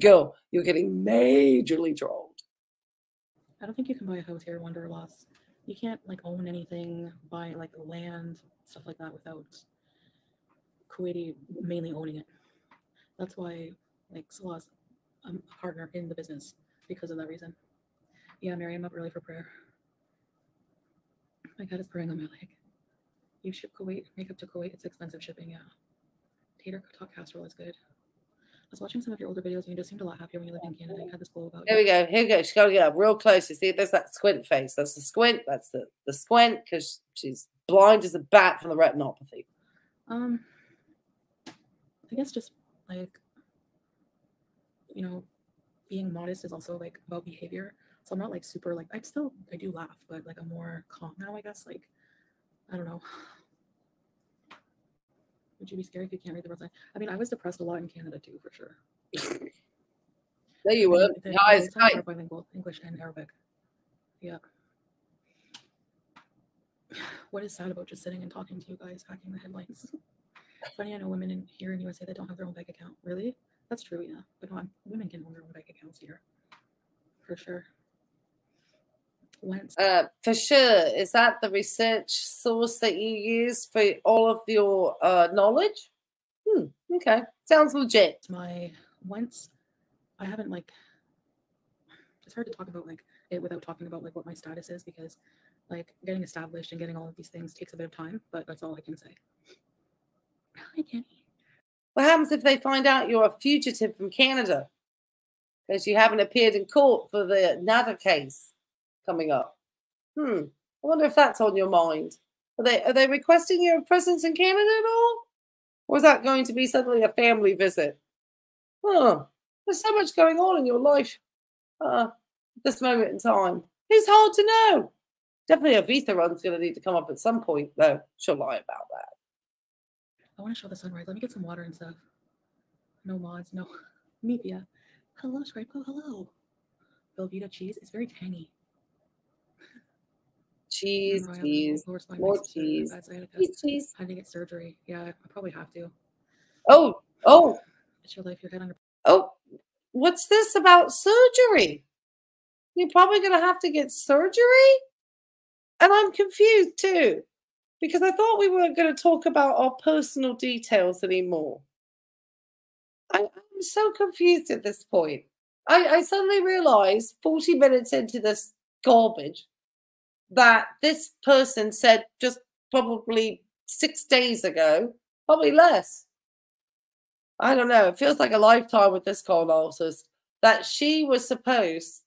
Girl, you're getting majorly trolled. I don't think you can buy a house here, Wanderlust. You can't like own anything, buy like land, stuff like that without Kuwaiti mainly owning it. That's why like Salah's a partner in the business because of that reason. Yeah, Mary, I'm up early for prayer. My God is praying on my leg. You ship Kuwait, makeup to Kuwait. It's expensive shipping, yeah. Tater tot casserole is good. I was watching some of your older videos and you just seemed a lot happier when you lived in Canada. You had this glow about you. There we go. Here we go. She's got to get up real close. You see, there's that squint face. That's the squint. That's the, the squint because she's blind as a bat from the retinopathy. Um, I guess just like, you know, being modest is also like about behavior. So I'm not like super like, I still, I do laugh, but like I'm more calm now, I guess. Like, I don't know. Would you be scared if you can't read the words? I mean, I was depressed a lot in Canada too, for sure. There you were. The, the, nice. Nice. Bilingual, English and Arabic. Yeah. What is sad about just sitting and talking to you guys, hacking the headlines? Funny, I know women in here in U S A that don't have their own bank account. Really? That's true, yeah. But no, women can own their own bank accounts here. For sure. Once. Uh, for sure. Is that the research source that you use for all of your uh, knowledge? Hmm. Okay. Sounds legit. My once, I haven't like, it's hard to talk about like it without talking about like what my status is, because like getting established and getting all of these things takes a bit of time, but that's all I can say. Hi, Kenny. What happens if they find out you're a fugitive from Canada? Because you haven't appeared in court for the Nada case coming up. Hmm. I wonder if that's on your mind. Are they are they requesting your presence in Canada at all? Or is that going to be suddenly a family visit? Huh. There's so much going on in your life uh, at this moment in time. It's hard to know. Definitely a visa run's going to need to come up at some point, though. She'll lie about that. I want to show the sunrise. Let me get some water and stuff. No mods. No media. Hello, Scripo. Hello. Velveeta cheese is very tangy. Cheese, I cheese, more cheese. Cheese, cheese. I had to get surgery. Yeah, I probably have to. Oh, oh. It's your life. You're head under. Oh, what's this about surgery? You're probably going to have to get surgery? And I'm confused too, because I thought we weren't going to talk about our personal details anymore. I, I'm so confused at this point. I, I suddenly realized forty minutes into this garbage that this person said just probably six days ago, probably less. I don't know. It feels like a lifetime with this con artist, that she was supposed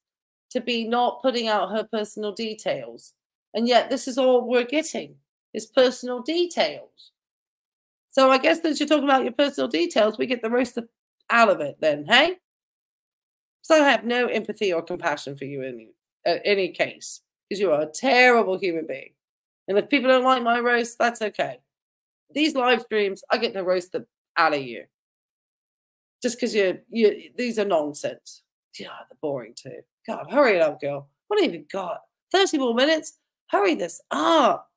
to be not putting out her personal details. And yet this is all we're getting is personal details. So I guess since you're talking about your personal details, we get the roast of, out of it then, hey? So I have no empathy or compassion for you in uh, any case, because you are a terrible human being. And if people don't like my roast, that's okay. These live streams, I get to roast them out of you. Just because you, you, these are nonsense. Yeah, they're boring too. God, hurry it up, girl. What have you got? thirty more minutes? Hurry this up.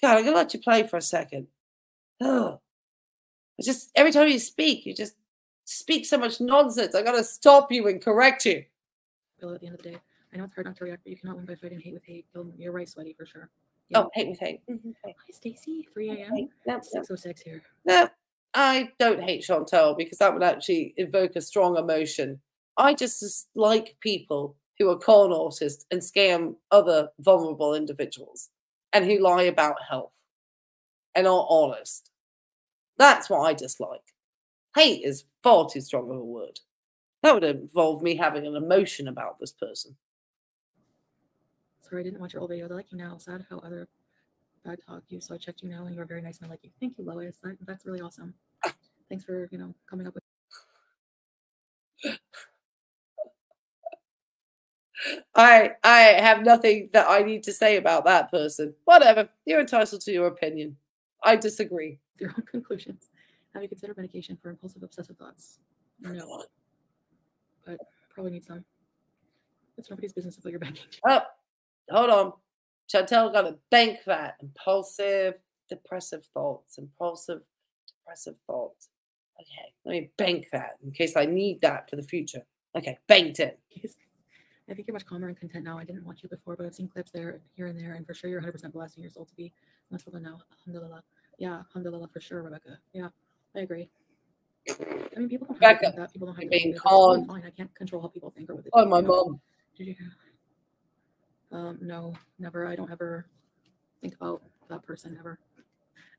God, I'm going to let you play for a second. Ugh. It's just every time you speak, you just speak so much nonsense. I gotta stop you and correct you. At the end of the day, I know it's hard not to react, but you cannot win by fighting hate with hate. You're right, Sweaty, for sure. Yeah. Oh, hate with hate. Mm-hmm. Hi, Stacey. three A M Okay. No, six oh six here. No, I don't hate Chantal because that would actually evoke a strong emotion. I just dislike people who are con artists and scam other vulnerable individuals and who lie about health and aren't honest. That's what I dislike. Hate is far too strong of a word. That would involve me having an emotion about this person. Sorry, I didn't watch your old video. I like you now. Sad how other bad talk you. So I checked you now and you're very nice and I like you. Thank you, Lois. That, that's really awesome. Thanks for, you know, coming up with. I I have nothing that I need to say about that person. Whatever. You're entitled to your opinion. I disagree. Your own conclusions. Have you considered medication for impulsive obsessive thoughts? No. But probably need some. It's nobody's business about your banking. Oh, hold on. Chantal got to bank that. Impulsive, depressive thoughts. Impulsive, depressive thoughts. Okay, let me bank that in case I need that for the future. Okay, banked it. I think you're much calmer and content now. I didn't watch you before, but I've seen clips there, here and there, and for sure you're one hundred percent blessed and you're sold to be much older now. Alhamdulillah. Yeah, alhamdulillah for sure, Rebecca. Yeah. I agree. I mean, people don't have to think that. People don't have to think that. I can't control how people think or what they do. Oh, my mom. Um, no, never. I don't ever think about that person ever.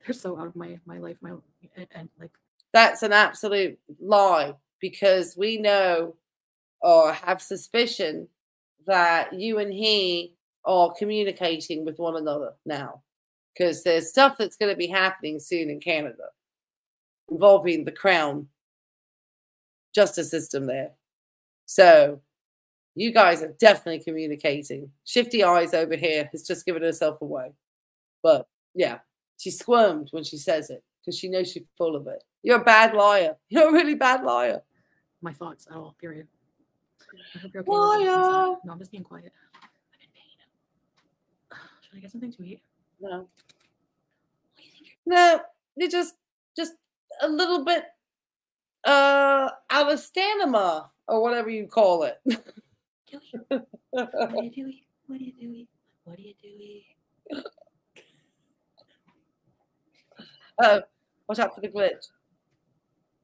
They're so out of my my life. My and, and like that's an absolute lie because we know or have suspicion that you and he are communicating with one another now because there's stuff that's going to be happening soon in Canada. Involving the crown justice system there. So you guys are definitely communicating. Shifty Eyes over here has just given herself away. But yeah, she squirmed when she says it because she knows she's full of it. You're a bad liar. You're a really bad liar. My thoughts at all, period. I hope you're okay. Liar. No, I'm just being quiet. I'm in pain. Should I get something to eat? No. What do you think? No, you just, just a little bit uh out of stamina or whatever you call it. What are you doing? What are you doing? What are you doing? Uh, watch out for the glitch.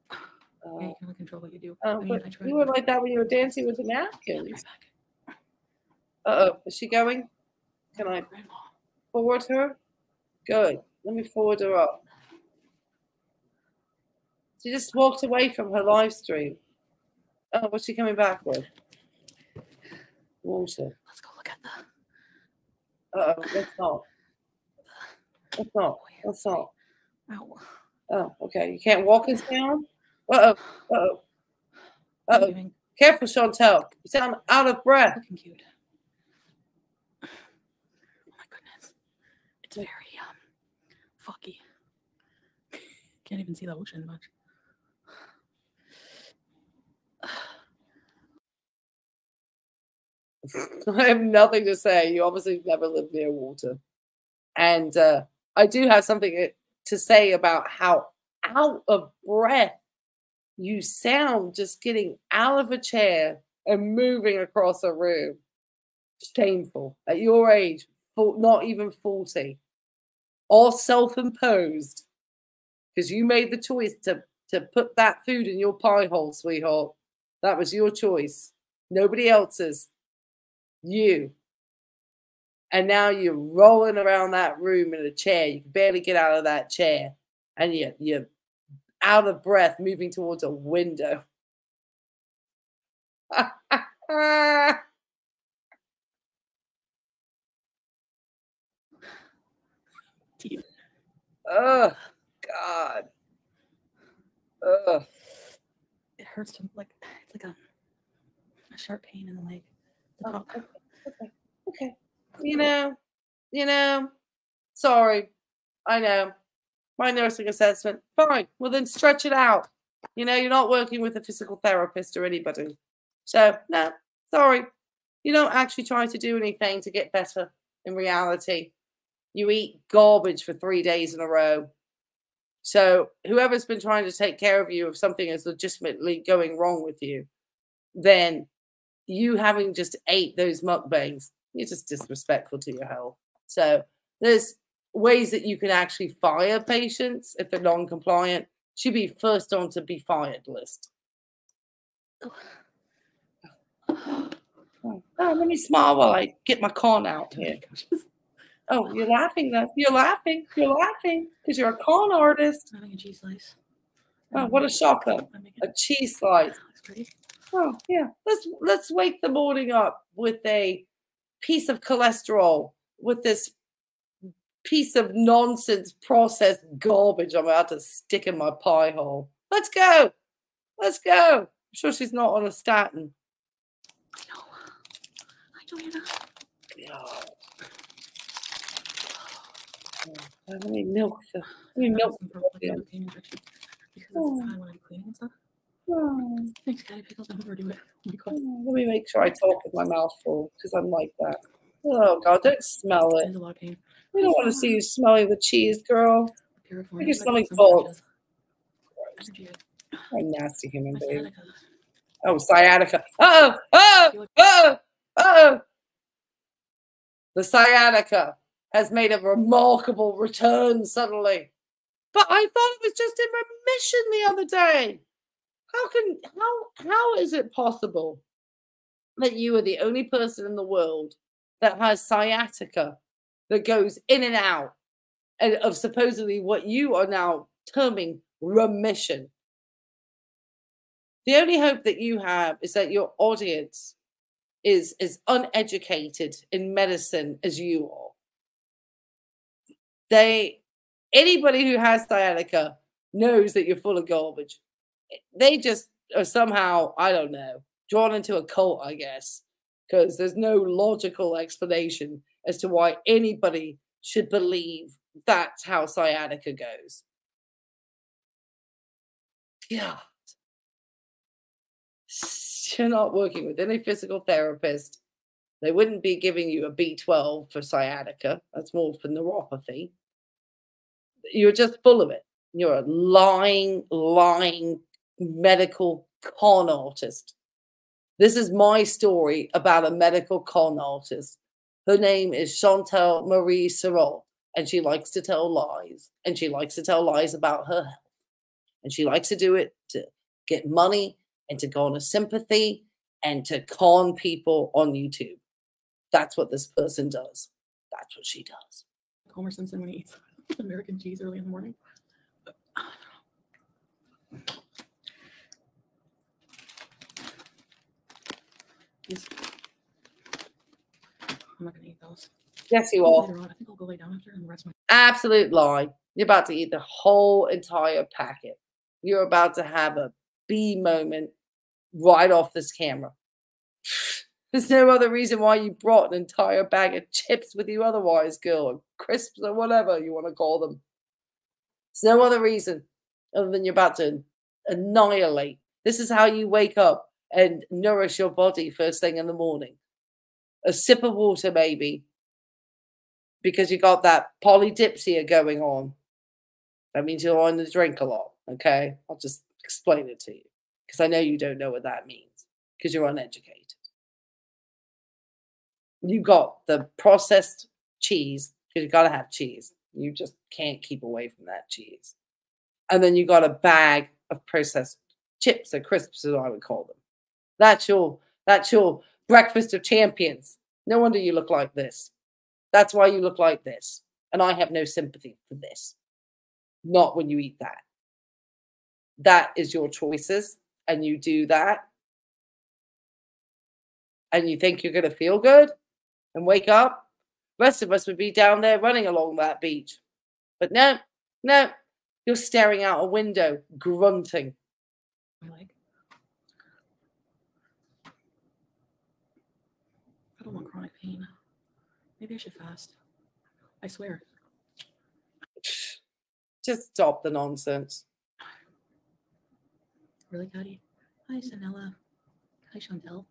Uh, yeah, you can't control what you do. Um, I mean, I tried you were like that when you were dancing with the napkins. Uh oh, is she going? Can I forward her? Good. Let me forward her up. She just walked away from her live stream. Oh, what's she coming back with? Water. Let's go look at the. Uh oh, let's not. Let's not. Let's not. Ow. Oh, okay. You can't walk us down? Uh oh. Uh oh. Uh oh. Careful, Chantal. You sound out of breath. Looking cute. Oh my goodness. It's very um foggy. Can't even see the ocean much. I have nothing to say. You obviously never lived near water. And uh, I do have something to say about how out of breath you sound just getting out of a chair and moving across a room. Shameful. At your age, not even forty. Or self-imposed. Because you made the choice to, to put that food in your pie hole, sweetheart. That was your choice. Nobody else's. You. And now you're rolling around that room in a chair. You can barely get out of that chair. And you're, you're out of breath, moving towards a window. Oh, God. Oh. It hurts to, like, it's like a, a sharp pain in the leg. Oh, okay. Okay. Okay. You know, you know, sorry. I know. My nursing assessment. Fine. Well, then stretch it out. You know, you're not working with a physical therapist or anybody. So, no, sorry. You don't actually try to do anything to get better in reality. You eat garbage for three days in a row. So whoever's been trying to take care of you, if something is legitimately going wrong with you, then you having just ate those mukbangs, you're just disrespectful to your health. So there's ways that you can actually fire patients if they're non-compliant. Should be first on to be fired list. Oh, let me smile while I get my con out here. Oh, you're laughing, though. You're laughing. You're laughing because you're a con artist. I'm having a cheese slice. Oh, what a shocker. A cheese slice. Oh, yeah. Let's, let's wake the morning up with a piece of cholesterol, with this piece of nonsense processed garbage I'm about to stick in my pie hole. Let's go. Let's go. I'm sure she's not on a statin. I know. Hi, Joanna. Yeah. Oh, let me milk them. Let me milk them. Because it's the time when I'm cleaning and stuff. Oh. Thanks, Caddy Pickles. I'm already wet. Let me make sure I talk with my mouth full because I'm like that. Oh, God, don't smell it. There's a lot of pain. We don't want to see you smelling the cheese, girl. I think you're smelling both. You're a nasty human being. Oh, sciatica. Uh oh, oh, oh, oh. The sciatica has made a remarkable return suddenly. But I thought it was just in remission the other day. How can, how, how is it possible that you are the only person in the world that has sciatica that goes in and out and of supposedly what you are now terming remission? The only hope that you have is that your audience is as uneducated in medicine as you are. They, anybody who has sciatica knows that you're full of garbage. They just are somehow, I don't know, drawn into a cult, I guess, because there's no logical explanation as to why anybody should believe that's how sciatica goes. Yeah. You're not working with any physical therapist. They wouldn't be giving you a B twelve for sciatica. That's more for neuropathy. You're just full of it. You're a lying, lying medical con artist. This is my story about a medical con artist. Her name is Chantal Marie Serrault, and she likes to tell lies, and she likes to tell lies about her health. And she likes to do it to get money and to garner sympathy and to con people on YouTube. That's what this person does. That's what she does. Homer Simpson when he eats American cheese early in the morning. Yes. I'm not going to eat those. Yes, you are. I think I'll go lay down after and rest my. Absolute lie. You're about to eat the whole entire packet. You're about to have a B moment right off this camera. There's no other reason why you brought an entire bag of chips with you otherwise, girl, or crisps or whatever you want to call them. There's no other reason other than you're about to annihilate. This is how you wake up and nourish your body first thing in the morning. A sip of water, maybe, because you got that polydipsia going on. That means you're on the drink a lot, okay? I'll just explain it to you. because I know you don't know what that means because you're uneducated. You got the processed cheese because you got to have cheese. You just can't keep away from that cheese. And then you got a bag of processed chips or crisps, as I would call them. That's your, that's your breakfast of champions. No wonder you look like this. That's why you look like this. And I have no sympathy for this. Not when you eat that. That is your choices. And you do that. And you think you're going to feel good and wake up. The rest of us would be down there running along that beach. But no, no. You're staring out a window, grunting. I like. I don't want chronic pain. Maybe I should fast. I swear. Just stop the nonsense. Really, Cody? Hi, Sanella. Hi, Chantel.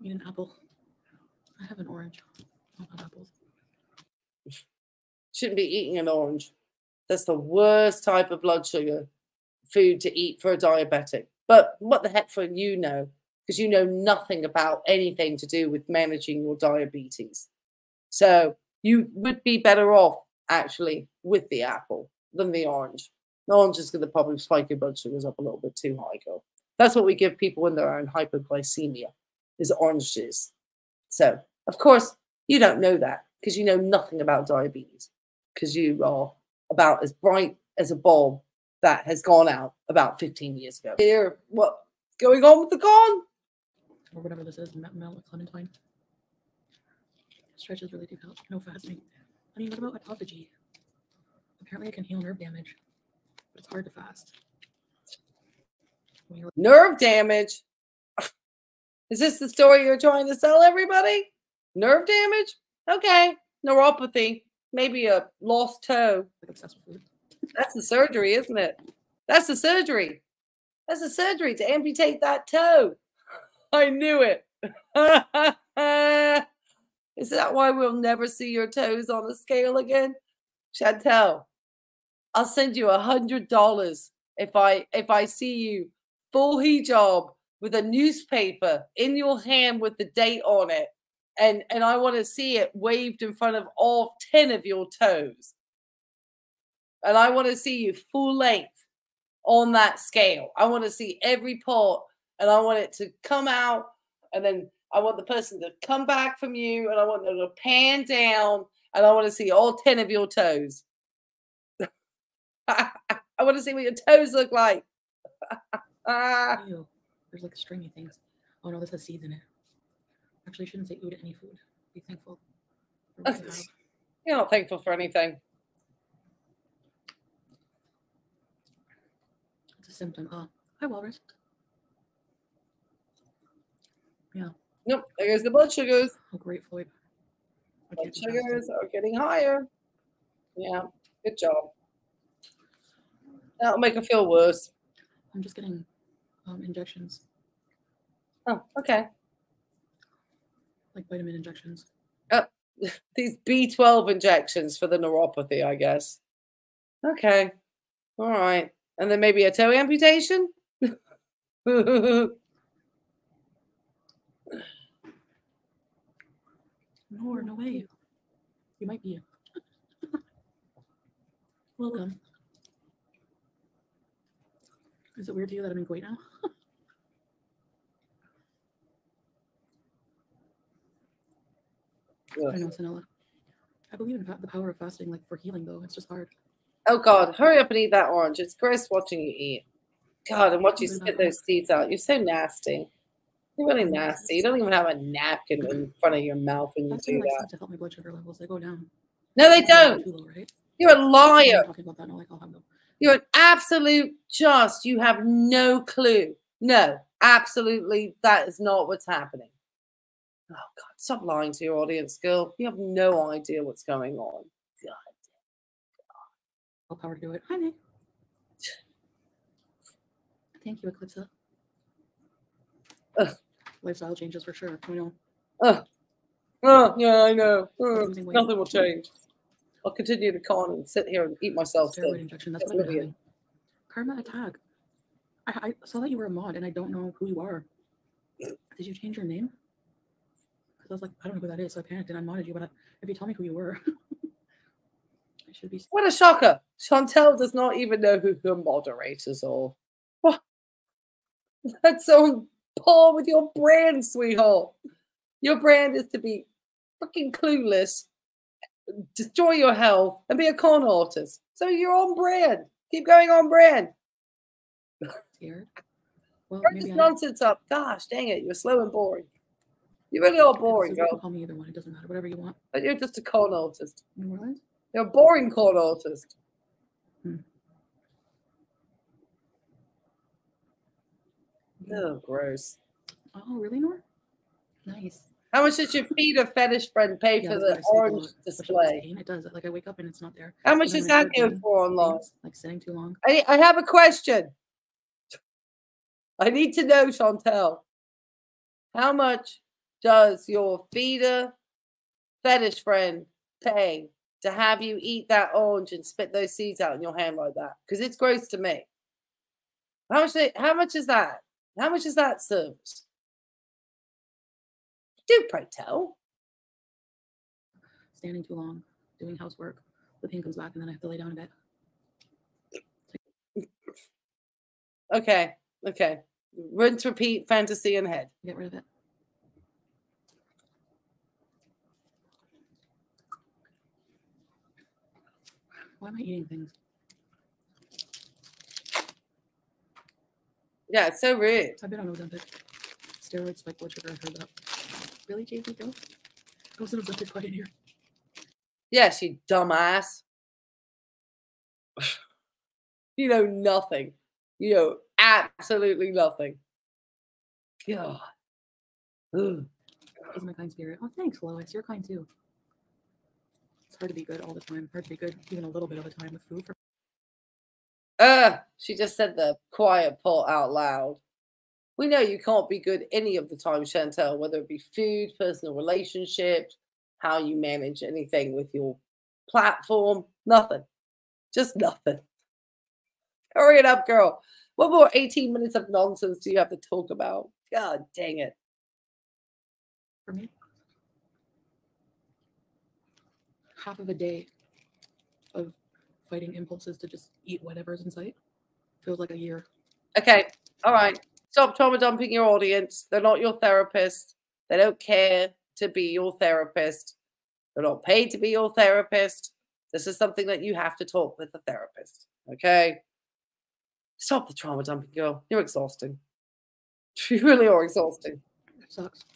I need an apple. I have an orange. I don't have apples. Shouldn't be eating an orange. That's the worst type of blood sugar food to eat for a diabetic. But what the heck for you know? Because you know nothing about anything to do with managing your diabetes. So you would be better off, actually, with the apple than the orange. The orange is going to probably spike your blood sugars up a little bit too high, girl. That's what we give people when they're in hypoglycemia, is orange juice. So, of course, you don't know that because you know nothing about diabetes because you are about as bright as a bulb that has gone out about fifteen years ago. Here, what's going on with the con? Or whatever this is, mel clementine. Stretches really deep out. No fasting. I mean, what about autophagy? Apparently it can heal nerve damage, but it's hard to fast. Nerve damage? Is this the story you're trying to sell everybody? Nerve damage? Okay. Neuropathy. Maybe a lost toe. That's the surgery, isn't it? That's the surgery. That's the surgery to amputate that toe. I knew it. Is that why we'll never see your toes on a scale again? Chantel, I'll send you a hundred dollars if I if I see you full hijab with a newspaper in your hand with the date on it. And and I want to see it waved in front of all ten of your toes. And I want to see you full length on that scale. I want to see every part. And I want it to come out. And then I want the person to come back from you. And I want them to pan down. And I want to see all ten of your toes. I want to see what your toes look like. Ew. There's like stringy things. Oh, no, this has seeds in it. Actually, shouldn't say ooh to any food. Be thankful. You're not thankful for anything. It's a symptom. Oh, hi, Walrus. Yeah. Nope. There goes the blood sugars. Oh, great, Floyd. Blood sugars are getting higher. Yeah. Good job. That'll make her feel worse. I'm just getting um, injections. Oh, okay. Like vitamin injections. Oh, these B twelve injections for the neuropathy, I guess. Okay. All right. And then maybe a toe amputation? No, no way. You might be. Welcome. Is it weird to you that I'm in Kuwait now? I know, Sanella. I believe in the power of fasting, like for healing, though. It's just hard. Oh, God. Hurry up and eat that orange. It's gross watching you eat. God, and watch you spit those seeds out. You're so nasty. You're really nasty. You don't even have a napkin in front of your mouth when you do that. To help my blood sugar levels, they go down. No, they don't. You're a liar. You're an absolute just. You have no clue. No, absolutely, that is not what's happening. Oh, God, stop lying to your audience, girl. You have no idea what's going on. God. I'll power to do it. Hi, Nick. Thank you, Eclipsa. Ugh. Lifestyle changes for sure. We know. Ugh. Oh, yeah, I know. Ugh. Nothing will change. I'll continue the con and sit here and eat myself. Steroid injection. That's what I'm having. Karma attack. I, I saw that you were a mod, and I don't know who you are. Did you change your name? Because I was like, I don't know who that is, so I panicked and I modded you, but I, if you tell me who you were, I should be... What a shocker. Chantal does not even know who her moderators are. What? That's so poor with your brand, sweetheart. Your brand is to be fucking clueless, destroy your health, and be a con artist. So you're on brand. Keep going on brand. Scared. Well, maybe this I... nonsense up. Gosh, dang it. You're slow and boring. You're really all boring, girl. You can call me either one. It doesn't matter. Whatever you want. But you're just a con artist. What? You're a boring con artist. Hmm. Oh, gross. Oh, really, Nora? Nice. How much did your feeder fetish friend pay yeah, for the orange display? It does. Like I wake up and it's not there. How much is that going for online? Like sitting too long. I, I have a question. I need to know, Chantal. How much does your feeder fetish friend pay to have you eat that orange and spit those seeds out in your hand like that? Because it's gross to me. How much? How much is that? How much is that service? Do pray tell. Standing too long, doing housework. The pain comes back, and then I have to lay down a bit. Okay, okay. Rinse, repeat, fantasy, and head. Get rid of it. Why am I eating things? Yeah, it's so rude. I've been on Ozempic. Steroids spike blood sugar. I heard that. Really, J D, though? I was in Ozempic right in here. Yes, you dumbass. You know nothing. You know absolutely nothing. God. Ugh. He's my kind spirit. Oh, thanks, Lois. You're kind, too. It's hard to be good all the time. Hard to be good even a little bit of the time with food for Uh, she just said the quiet part out loud. We know you can't be good any of the time, Chantal, whether it be food, personal relationships, how you manage anything with your platform, nothing. Just nothing. Hurry it up, girl. What more eighteen minutes of nonsense do you have to talk about? God dang it. For me, half of a day of fighting impulses to just eat whatever's in sight. Feels like a year. Okay. All right. Stop trauma dumping your audience. They're not your therapist. They don't care to be your therapist. They're not paid to be your therapist. This is something that you have to talk with the therapist. Okay? Stop the trauma dumping, girl. You're exhausting. You really are exhausting. It sucks.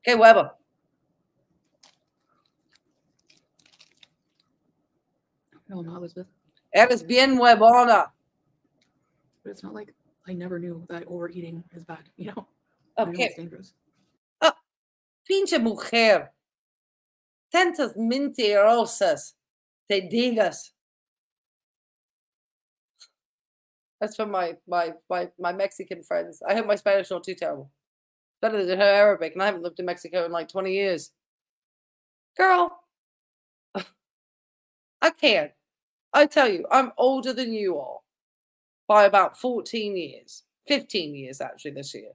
Okay, Weber. No, I'm not, Elizabeth. Eres bien huevona. But it's not like I never knew that overeating is bad, you know? Okay. It's dangerous. Oh, pinche mujer. Tantas mentirosas. Te digas. That's from my, my, my, my Mexican friends. I hope my Spanish is not too terrible. Better than her Arabic, and I haven't lived in Mexico in like twenty years. Girl. I can't. I tell you, I'm older than you are by about fourteen years, fifteen years actually this year.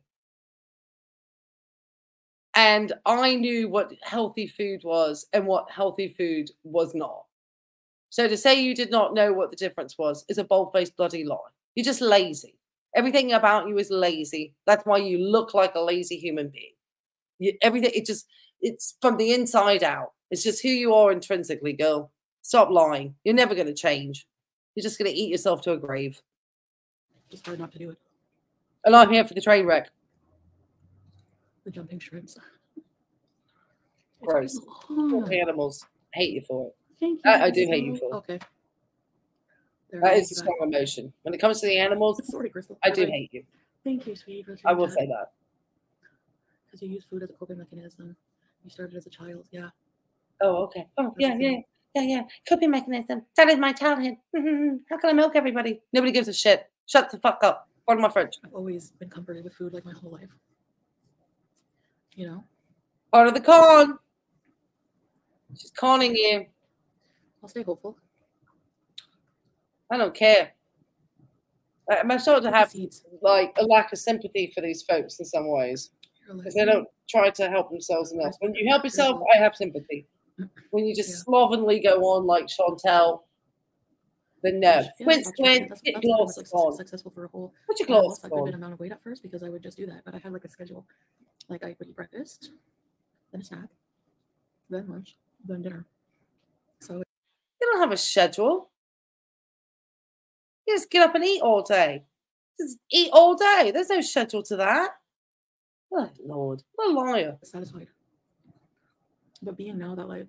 And I knew what healthy food was and what healthy food was not. So to say you did not know what the difference was is a bold-faced bloody lie. You're just lazy. Everything about you is lazy. That's why you look like a lazy human being. You, everything, it just, it's from the inside out. It's just who you are intrinsically, girl. Stop lying. You're never going to change. You're just going to eat yourself to a grave. Just hard not to do it. And I'm here for the train wreck. The jumping shrimps. Gross. Oh. Animals. I hate you for it. Thank you. I, I do so... hate you for it. Okay. There that is a strong emotion. When it comes to the animals, sorry, I do right. hate you. Thank you, sweetie. I will time. say that. Because you use food as a coping mechanism. You started as a child. Yeah. Oh, okay. Oh, yeah, yeah. Yeah, yeah. Coping mechanism. That is my childhood. Mm-hmm. How can I milk everybody? Nobody gives a shit. Shut the fuck up. Pardon my French. I've always been comforted with food like my whole life. You know? Part of the con. She's conning you. I'll stay hopeful. I don't care. I'm sort of have like a lack of sympathy for these folks in some ways, because they don't try to help themselves enough. When you help yourself, I have sympathy. When you just yeah. slovenly go on like Chantal, then no. Quit, quit, get gloss on. Successful for a whole. Put your gloss on. I lost a good amount of weight at first because I would just do that, but I had like a schedule. Like I would eat breakfast, then a snack, then lunch, then dinner. So you don't have a schedule. You just get up and eat all day. Just eat all day. There's no schedule to that. Oh Lord, what a liar. Satisfied. But being now that like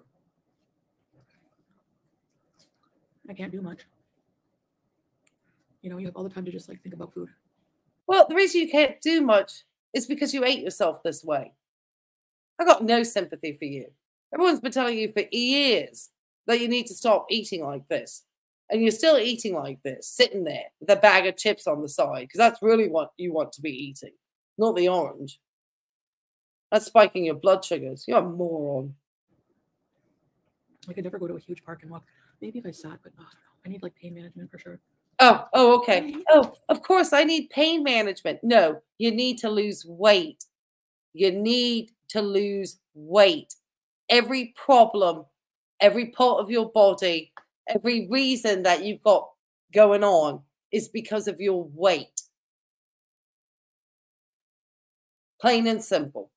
I can't do much. You know, you have all the time to just like think about food. Well, the reason you can't do much is because you ate yourself this way. I got no sympathy for you. Everyone's been telling you for years that you need to stop eating like this. And you're still eating like this, sitting there with a bag of chips on the side, because that's really what you want to be eating, not the orange. That's spiking your blood sugars. You're a moron. I could never go to a huge park and walk. Maybe if I sat, but oh, I don't know. I need like pain management for sure. Oh, oh, okay. Oh, of course I need pain management. No, you need to lose weight. You need to lose weight. Every problem, every part of your body, every reason that you've got going on is because of your weight. Plain and simple.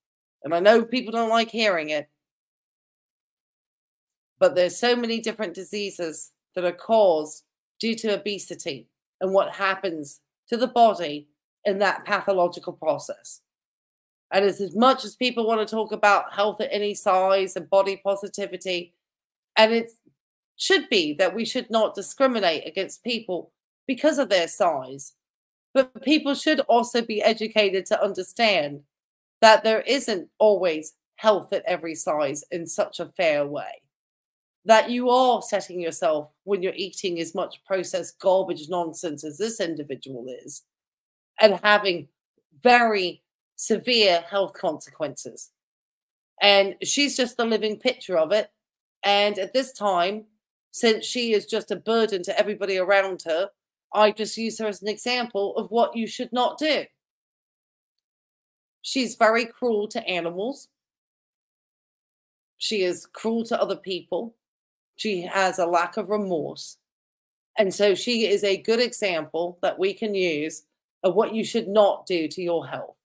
And I know people don't like hearing it, but there's so many different diseases that are caused due to obesity and what happens to the body in that pathological process. And it's as much as people want to talk about health at any size and body positivity, and it should be that we should not discriminate against people because of their size, but people should also be educated to understand that there isn't always health at every size in such a fair way. That you are setting yourself when you're eating as much processed garbage nonsense as this individual is, and having very severe health consequences. And she's just the living picture of it. And at this time, since she is just a burden to everybody around her, I just use her as an example of what you should not do. She's very cruel to animals. She is cruel to other people. She has a lack of remorse. And so she is a good example that we can use of what you should not do to your health.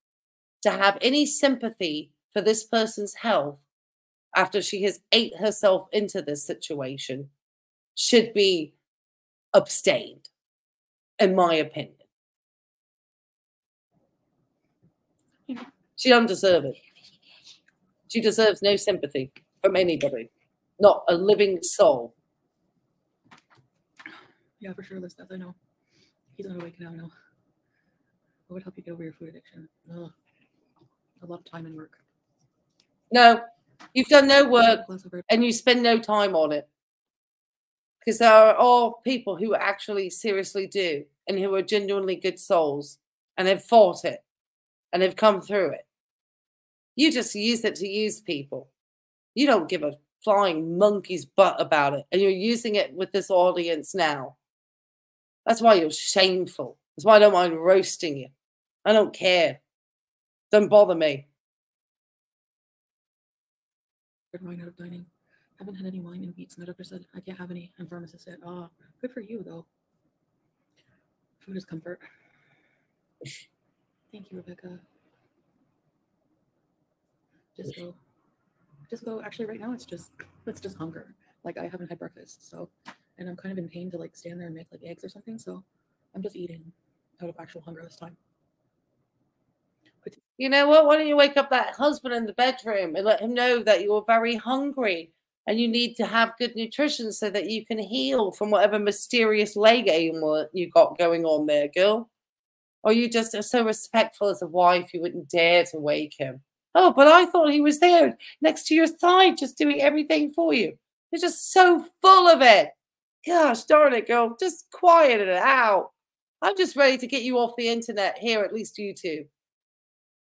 To have any sympathy for this person's health after she has ate herself into this situation should be abstained, in my opinion. She doesn't deserve it. She deserves no sympathy from anybody, not a living soul. Yeah, for sure, this stuff I know. He's not awake now, no. What would help you get over your food addiction? Ugh. A lot of time and work. No, you've done no work and you spend no time on it. Because there are all people who actually seriously do and who are genuinely good souls and have fought it and have come through it. You just use it to use people. You don't give a flying monkey's butt about it. And you're using it with this audience now. That's why you're shameful. That's why I don't mind roasting you. I don't care. Don't bother me. Wine out of dining. Haven't had any wine in weeks. My doctor said, I can't have any. And pharmacist said, ah, oh, good for you, though. Food is comfort. Thank you, Rebecca. Just go, just go. Actually, right now it's just, it's just hunger. Like I haven't had breakfast, so, and I'm kind of in pain to like stand there and make like eggs or something. So, I'm just eating out of actual hunger this time. But you know what? Why don't you wake up that husband in the bedroom and let him know that you're very hungry and you need to have good nutrition so that you can heal from whatever mysterious leg ailment or you got going on there, girl. Or you just are so respectful as a wife, you wouldn't dare to wake him. Oh, but I thought he was there next to your side just doing everything for you. You're just so full of it. Gosh darn it, girl. Just quiet it out. I'm just ready to get you off the internet here, at least YouTube.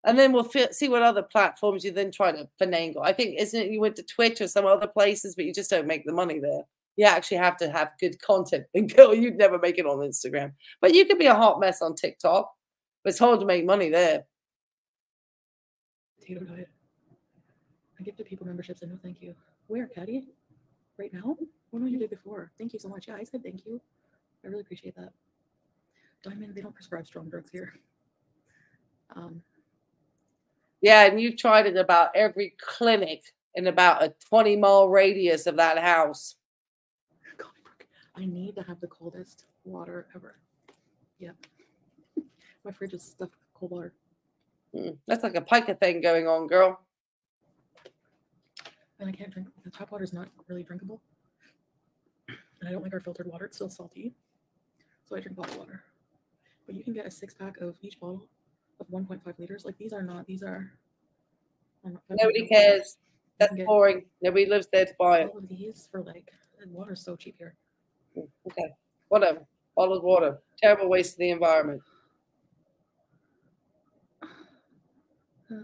And then we'll see what other platforms you then try to finagle. I think, isn't it, you went to Twitch or some other places, but you just don't make the money there. You actually have to have good content. And girl, you'd never make it on Instagram. But you could be a hot mess on TikTok. It's hard to make money there. Tater diet. I give to people memberships and no thank you. Where, Caddy? Right now? What did you do before? Thank you so much. Yeah, I said thank you. I really appreciate that. Diamond, they don't prescribe strong drugs here. Um, yeah, and you've tried it about every clinic in about a twenty mile radius of that house. I need to have the coldest water ever. Yep. My fridge is stuffed with cold water. Mm, that's like a pica thing going on, girl. And I can't drink. The tap water is not really drinkable. And I don't like our filtered water. It's still salty. So I drink bottled water. But you can get a six pack of each bottle of one point five liters. Like these are not, these are. Not Nobody cares. Liters. That's boring. Nobody lives there to buy it. All of these for like, and water's so cheap here. Okay, whatever. Bottled water. Terrible waste of the environment. Uh,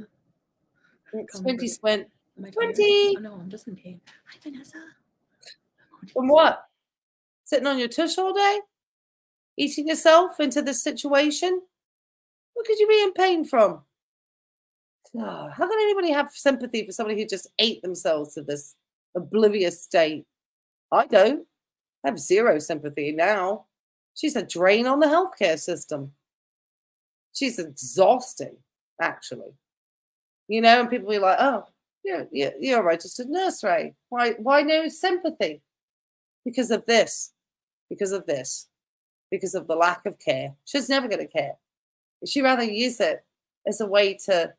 Squinty squint. twenty! Oh, no, I'm just in pain. Hi, Vanessa. From what? Sitting on your tush all day? Eating yourself into this situation? What could you be in pain from? Oh, how can anybody have sympathy for somebody who just ate themselves to this oblivious state? I don't. I have zero sympathy now. She's a drain on the healthcare system. She's exhausting, actually. You know, and people be like, oh, you're, you're a registered nurse, right? Why, why no sympathy? Because of this. Because of this. Because of the lack of care. She's never going to care. She'd rather use it as a way to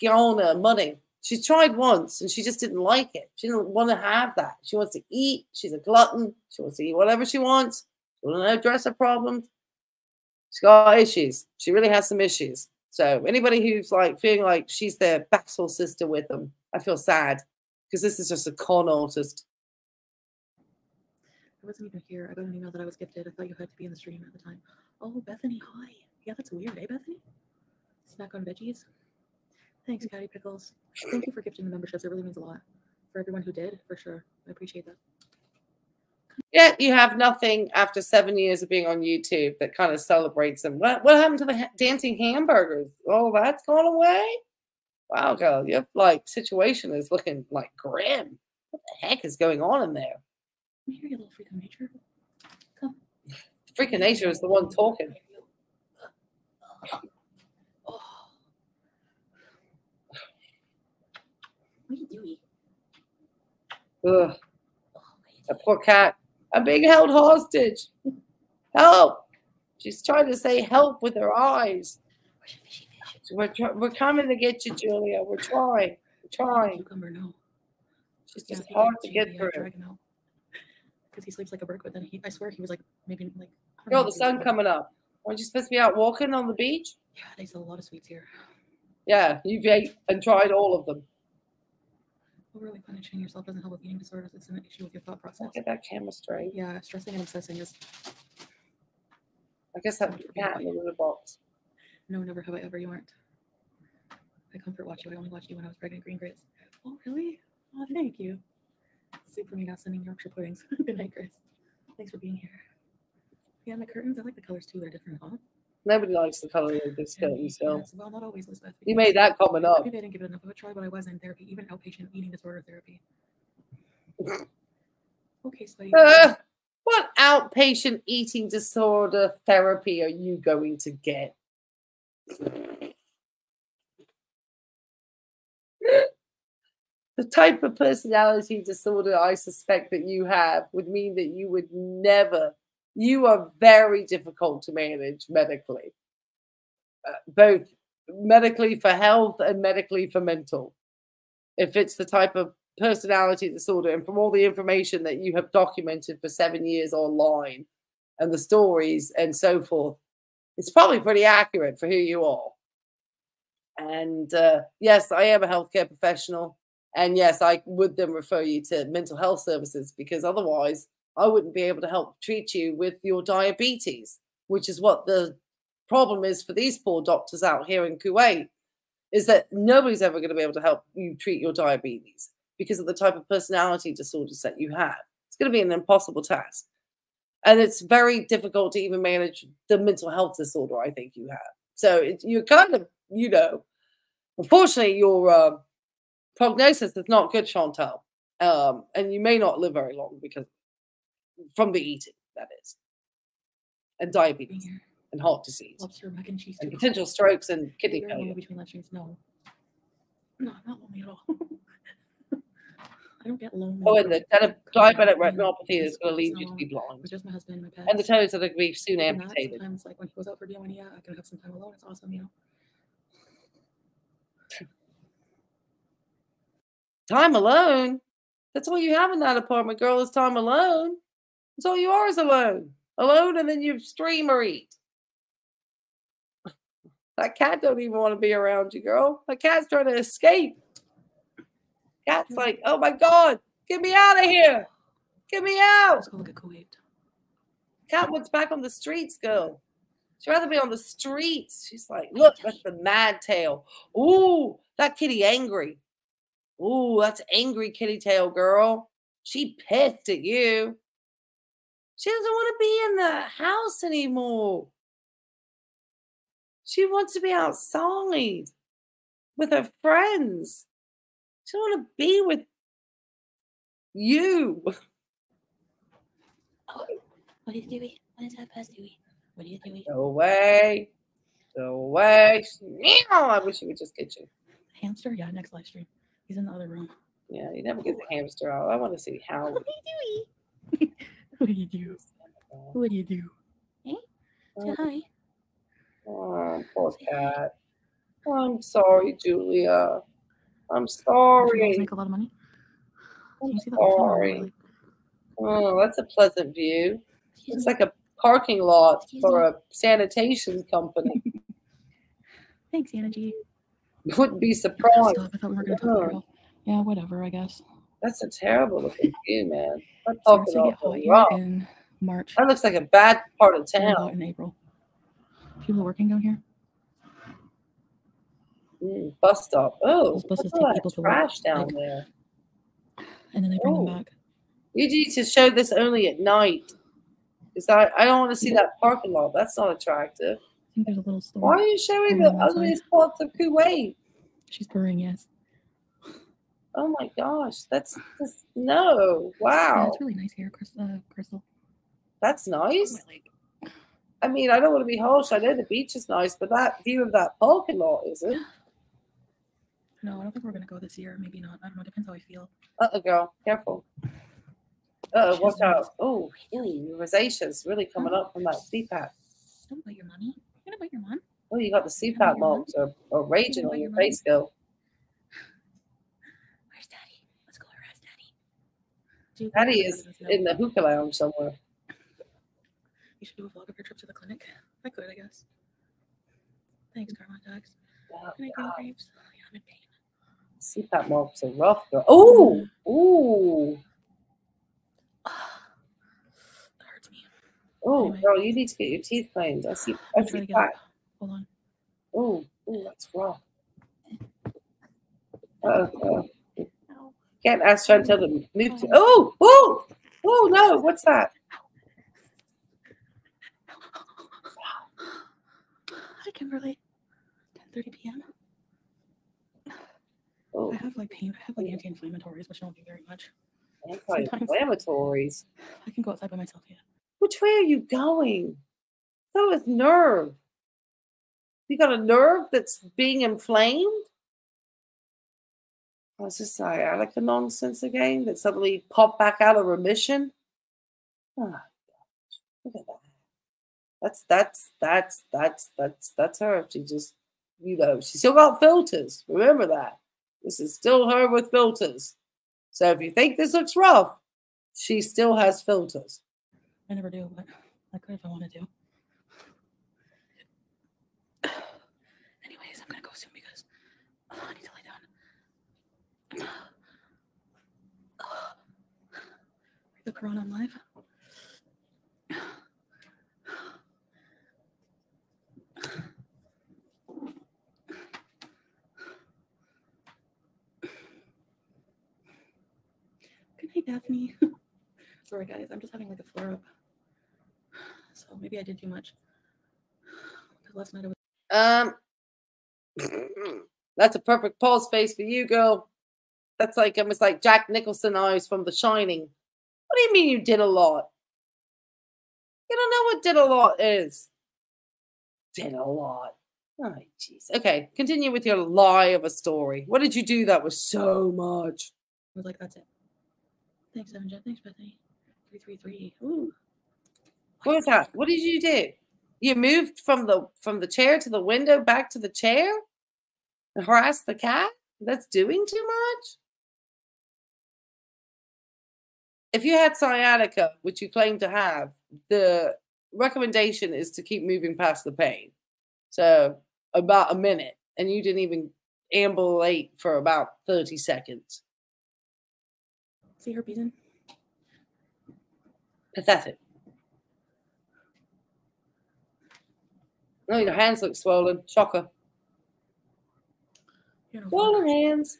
garner money. She tried once and she just didn't like it. She didn't want to have that. She wants to eat. She's a glutton. She wants to eat whatever she wants. She doesn't address her problems. She's got issues. She really has some issues. So anybody who's like feeling like she's their battle sister with them, I feel sad because this is just a con artist. I wasn't even here. I got an email that I was gifted. I thought you had to be in the stream at the time. Oh, Bethany, hi. Yeah, that's weird, eh, Bethany? Snack on veggies. Thanks, Caddy Pickles. Thank you for gifting the memberships. It really means a lot. For everyone who did, for sure. I appreciate that. Yeah, you have nothing after seven years of being on YouTube that kind of celebrates them. What, what happened to the ha dancing hamburgers? Oh, that's gone away? Wow, girl, your like, situation is looking like grim. What the heck is going on in there? Come here, you little freaking nature. Come. Freaking nature is the one talking. What are you doing? Ugh. That poor cat. I'm being held hostage. Help. She's trying to say help with her eyes. We're, we're coming to get you, Julia. We're trying. We're trying. It's just yeah, hard to get through. Because he sleeps like a brick, but then he, I swear he was like, maybe like. Girl, the sun coming up. Weren't you supposed to be out walking on the beach? Yeah, they sell a lot of sweets here. Yeah, you've ate and tried all of them. Overly punishing yourself doesn't help with eating disorders. It's an issue with your thought process. Get that camera straight. Yeah, stressing and obsessing is. I guess that would be in the little box. No, never have I ever. You weren't. I comfort watch you. I only watched you when I was pregnant. Green grapes. Oh, really? Oh, thank you. Soup for me now. Sending Yorkshire puddings. Good night, Chris. Thanks for being here. Yeah, my curtains. I like the colors too. They're different, huh? Nobody likes the color of this curtain, so. Yes, well, not always, Elizabeth. You made that comment up. Maybe I didn't give it enough of a try, but I was in therapy, even outpatient eating disorder therapy. Okay, so. Uh, what outpatient eating disorder therapy are you going to get? The type of personality disorder I suspect that you have would mean that you would never. You are very difficult to manage medically, uh, both medically for health and medically for mental, if it's the type of personality disorder. And from all the information that you have documented for seven years online and the stories and so forth, it's probably pretty accurate for who you are. And uh, yes, I am a healthcare professional. And yes, I would then refer you to mental health services, because otherwise, I wouldn't be able to help treat you with your diabetes, which is what the problem is for these poor doctors out here in Kuwait, is that nobody's ever going to be able to help you treat your diabetes because of the type of personality disorders that you have. It's going to be an impossible task. And it's very difficult to even manage the mental health disorder I think you have. So it, you're kind of, you know, unfortunately, your uh, prognosis is not good, Chantal. Um, and you may not live very long because from the eating, that is. And diabetes yeah. and heart disease. Lobster, mac and cheese. And potential strokes and kidney failure. Between lectures, no. No, I'm not lonely at all. I don't get lonely. Oh, and the diabetic retinopathy is going to lead you to be blind. Just my husband, my pets. And the toes of the grief soon amputated. Sometimes, like when he goes out for Diwania, I can have some time alone. It's awesome, you know. Time alone? That's all you have in that apartment, girl, is time alone. That's all you are is alone. Alone, and then you stream or eat. That cat don't even want to be around you, girl. That cat's trying to escape. Cat's like, oh my God, get me out of here. Get me out. Let's go look at Kuwait. Cat wants back on the streets, girl. She'd rather be on the streets. She's like, look, that's the mad tail. Ooh, that kitty angry. Ooh, that's angry kitty tail, girl. She pissed at you. She doesn't want to be in the house anymore. She wants to be outside with her friends. She doesn't want to be with you. Oh, what is doing? What is that past doing? What are you doing? Go away. Go away. I wish you would just get you. Hamster? Yeah, next live stream. He's in the other room. Yeah, you never get the hamster out. I want to see how. What are you doing? What do you do? What do you do? Hey, say hi. Oh, poor cat. I'm sorry, Julia. I'm sorry. You guys make a lot of money? I'm sorry. Oh, that's a pleasant view. It's like a parking lot for a sanitation company. Thanks, Energy. Wouldn't be surprised. I thought we were going to talk about. Yeah, whatever, I guess. That's a terrible looking view, man. I'm talking about in March. That looks like a bad part of town. In April. People working down here. Mm, bus stop. Oh, those buses take people to trash down like, there. And then they bring oh. them back. You need to show this only at night. Because I, I don't want to see yeah. that parking lot. That's not attractive. I think there's a little store. Why are you showing the ugliest parts of Kuwait? She's purring, yes. Oh my gosh, that's just no. Wow. That's yeah, really nice here, Chris, uh, Crystal. That's nice. I mean, I don't want to be harsh. I know the beach is nice, but that view of that parking lot isn't. No, I don't think we're going to go this year. Maybe not. I don't know. It depends how I feel. Uh oh, girl. Careful. Uh oh, watch out. Oh, really? Rosacea really coming oh. up from that C PAP. Don't buy your money. You're going to buy your mom. Oh, you got the C PAP marks are, are raging on your, your face, girl. Daddy is in the hookah lounge somewhere. You should do a vlog of your trip to the clinic. I could, I guess. Thanks, Carmine Dogs. Oh, Can I go, Graves? Oh, yeah, I'm in pain. See that marks are rough, girl. Oh, oh. That hurts me. Oh, anyway. Girl, you need to get your teeth cleaned. I see. I see that. Hold on. Oh, oh, that's rough. Uh-oh. Can't ask Chantal to move to. Oh, oh, oh no! What's that? Hi, Kimberly. ten thirty p m Oh. I have like pain. I have like anti-inflammatories, which don't do very much. Anti-inflammatories. I can go outside by myself. Yeah. Which way are you going? That was nerve. You got a nerve that's being inflamed. I was just like, I like the nonsense again that suddenly popped back out of remission. Oh, gosh. Look at that. That's, that's, that's, that's, that's, that's her. She just, you know, she still got filters. Remember that. This is still her with filters. So if you think this looks rough, she still has filters. I never do, but I could if I wanted to. Anyways, I'm going to go soon because oh, I need to lay down. Read the Quran on live. Good night, Daphne. Sorry guys, I'm just having like a flare up. So maybe I did too much. Last night I was um, that's a perfect pause face for you, girl. That's like almost like Jack Nicholson eyes from The Shining. What do you mean you did a lot? You don't know what did a lot is. Did a lot. Oh, jeez. Okay, continue with your lie of a story. What did you do that was so much? I was like, that's it. Thanks, Evan Jet. Thanks, Bethany. three three three. Ooh. What was that? What did you do? You moved from the from the chair to the window, back to the chair, and harassed the cat? That's doing too much? If you had sciatica, which you claim to have, the recommendation is to keep moving past the pain. So about a minute, and you didn't even ambulate for about thirty seconds. See her beaten? Pathetic. No, your hands look swollen. Shocker. Swollen hands.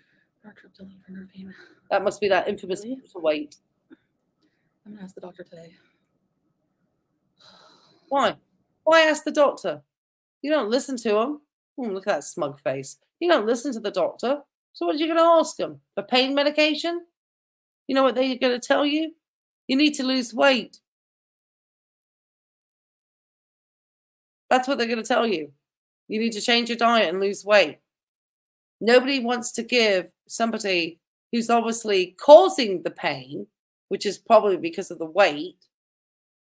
That must be that infamous really? Weight. I'm going to ask the doctor today. Why? Why ask the doctor? You don't listen to him. Ooh, look at that smug face. You don't listen to the doctor. So what are you going to ask him? For pain medication? You know what they're going to tell you? You need to lose weight. That's what they're going to tell you. You need to change your diet and lose weight. Nobody wants to give somebody who's obviously causing the pain, which is probably because of the weight,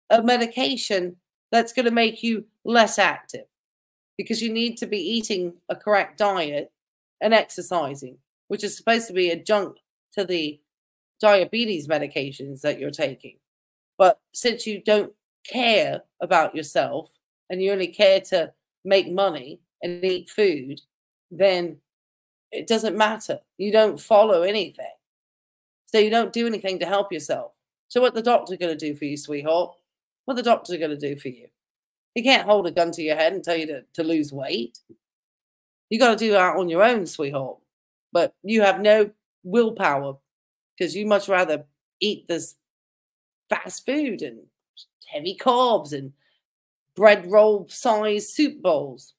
a medication that's going to make you less active because you need to be eating a correct diet and exercising, which is supposed to be adjunct to the diabetes medications that you're taking. But since you don't care about yourself, and you only care to make money and eat food, then it doesn't matter. You don't follow anything. So you don't do anything to help yourself. So what the doctor going to do for you, sweetheart? What the doctor going to do for you? He can't hold a gun to your head and tell you to, to lose weight. You got to do that on your own, sweetheart. But you have no willpower because you much rather eat this fast food and heavy carbs and bread roll size soup bowls,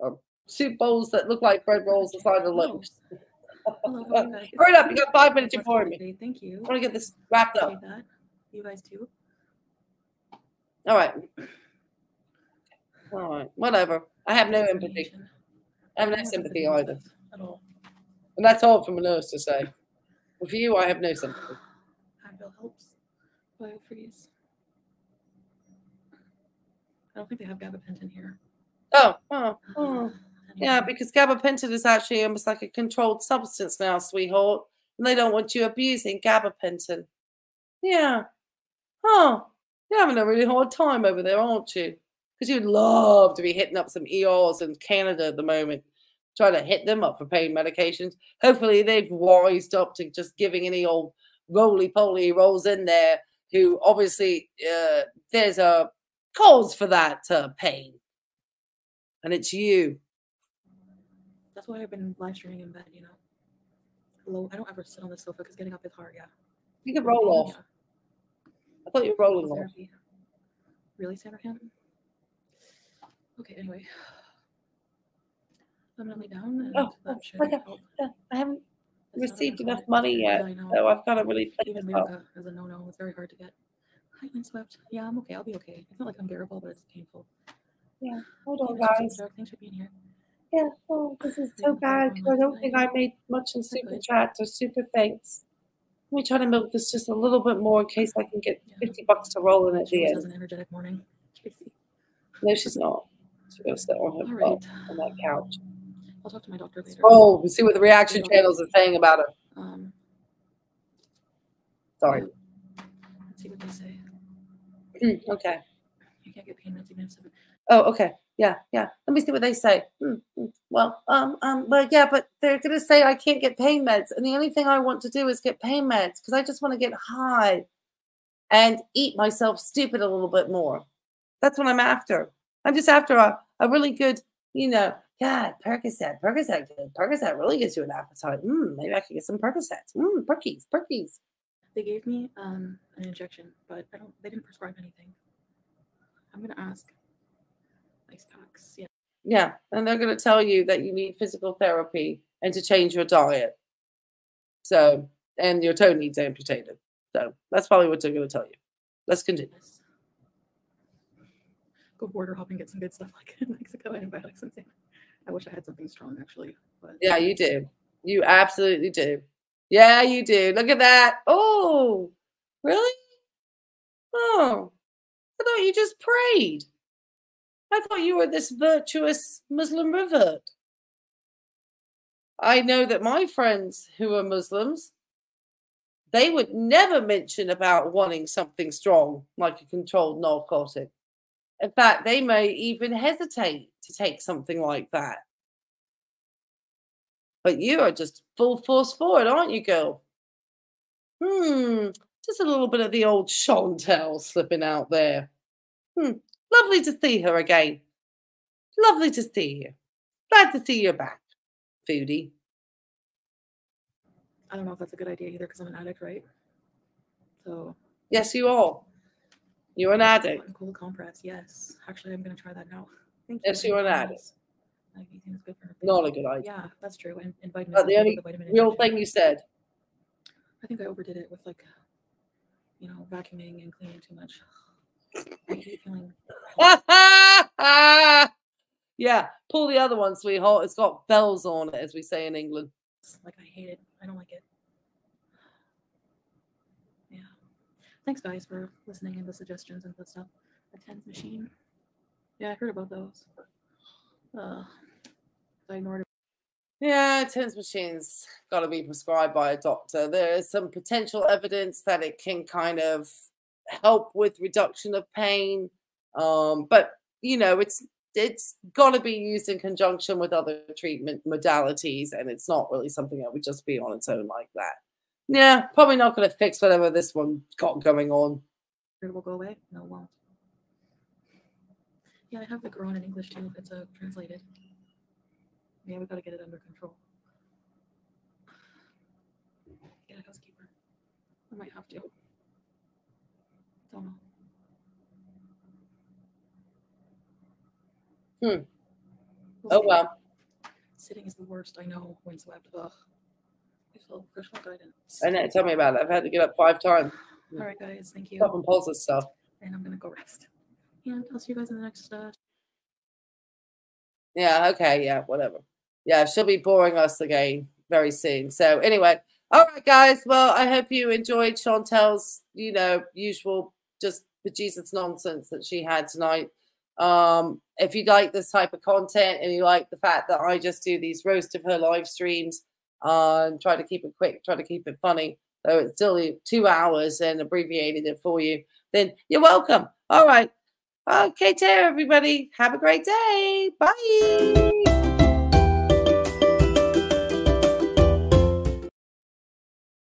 or soup bowls that look like bread rolls inside the loaves. Hurry up! You got five minutes before me. Thank you. I want to get this wrapped up. That. You guys too. All right. All right. Whatever. I have no empathy. I have no sympathy either. At all. And that's all from a nurse to say. But for you, I have no sympathy. I feel helps. Biofreeze. I don't think they have gabapentin here. Oh, oh, oh. Yeah, because gabapentin is actually almost like a controlled substance now, sweetheart. And they don't want you abusing gabapentin. Yeah. Oh, you're having a really hard time over there, aren't you? Because you'd love to be hitting up some E Rs in Canada at the moment, trying to hit them up for pain medications. Hopefully they've wised up to just giving any old roly-poly rolls in there who obviously uh, there's a cause for that uh, pain, and it's you. That's why I've been live streaming in bed, you know. Hello, I don't ever sit on the sofa because getting up is hard. Yeah, you could roll off. Yeah. I thought you were rolling off. Really, Sandra Cannon? Okay, anyway, I'm gonna lay down. And oh, that should okay. help. I haven't That's received enough money yet, yeah, so I've got to really. Even yoga is a no-no. It's very hard to get. Swept. Yeah, I'm okay. I'll be okay. It's not like unbearable, but it's painful. Yeah. Hold on, guys. Thanks for being here. Yeah. Oh, this is so bad. I don't think I made much in super chats or super thanks. Let me try to milk this just a little bit more in case I can get fifty bucks to roll in at the end. She was an energetic morning. No, she's not. She's going to sit on her butt on that couch. I'll talk to my doctor later. Oh, we see what the reaction channels are saying about her. Um, Sorry. Let's see what they say. Mm, okay. You can't get pain meds even if seven. Oh, okay. Yeah, yeah. Let me see what they say. Mm, mm. Well, um, um, but yeah, but they're gonna say I can't get pain meds, and the only thing I want to do is get pain meds because I just want to get high and eat myself stupid a little bit more. That's what I'm after. I'm just after a, a really good, you know, God, Percocet, Percocet, Percocet really gives you an appetite. Mm, maybe I could get some Percocets. Mm, Perkies, Perkies. They gave me um, an injection, but I don't. They didn't prescribe anything. I'm gonna ask ice packs. Yeah. Yeah, and they're gonna tell you that you need physical therapy and to change your diet. So, and your toe needs amputated. So that's probably what they're gonna tell you. Let's continue. Yes. Go border hopping, get some good stuff like in Mexico, antibiotics and sand. I wish I had something strong actually. But yeah, you do. You absolutely do. Yeah, you do. Look at that. Oh, really? Oh, I thought you just prayed. I thought you were this virtuous Muslim revert. I know that my friends who are Muslims, they would never mention about wanting something strong like a controlled narcotic. In fact, they may even hesitate to take something like that. But you are just full force forward, aren't you, girl? Hmm, just a little bit of the old Chantal slipping out there. Hmm, lovely to see her again. Lovely to see you. Glad to see you back, foodie. I don't know if that's a good idea either, because I'm an addict, right? So. Yes, you are. You're an addict. And cool compress, yes. Actually, I'm going to try that now. Thank you. Yes, you're an addict. Like, you think it's good for not a good idea. Yeah, that's true. And, and vitamin but the only the vitamin real thing you said. I think I overdid it with like, you know, vacuuming and cleaning too much. I hate feeling. Yeah, pull the other one, sweetheart. It's got bells on it, as we say in England. Like, I hate it. I don't like it. Yeah. Thanks, guys, for listening and the suggestions and the stuff. The TENS machine. Yeah, I heard about those. Uh, I ignored it. Yeah, TENS machines got to be prescribed by a doctor. There is some potential evidence that it can kind of help with reduction of pain, um, but you know, it's it's got to be used in conjunction with other treatment modalities, and it's not really something that would just be on its own like that. Yeah, probably not going to fix whatever this one got going on. It will go away. No, it won't. Yeah, I have the Quran in English too. It's uh, translated. Yeah, we've got to get it under control. Get a housekeeper. I might have to. Don't know. Hmm. We'll oh, see. Well. Sitting is the worst. I know. When swept. Ugh. Personal guidance. I know. Tell me about it. I've had to get up five times. All right, guys. Thank you. Stop and pulse this stuff. And I'm going to go rest. Yeah, I'll see you guys in the next. Uh... Yeah, okay, yeah, whatever. Yeah, she'll be boring us again very soon. So anyway, all right, guys. Well, I hope you enjoyed Chantel's, you know, usual just bejesus nonsense that she had tonight. Um, if you like this type of content and you like the fact that I just do these roast of her live streams uh, and try to keep it quick, try to keep it funny, though it's still two hours and abbreviated it for you, then you're welcome. All right. Okay, take care, everybody. Have a great day. Bye.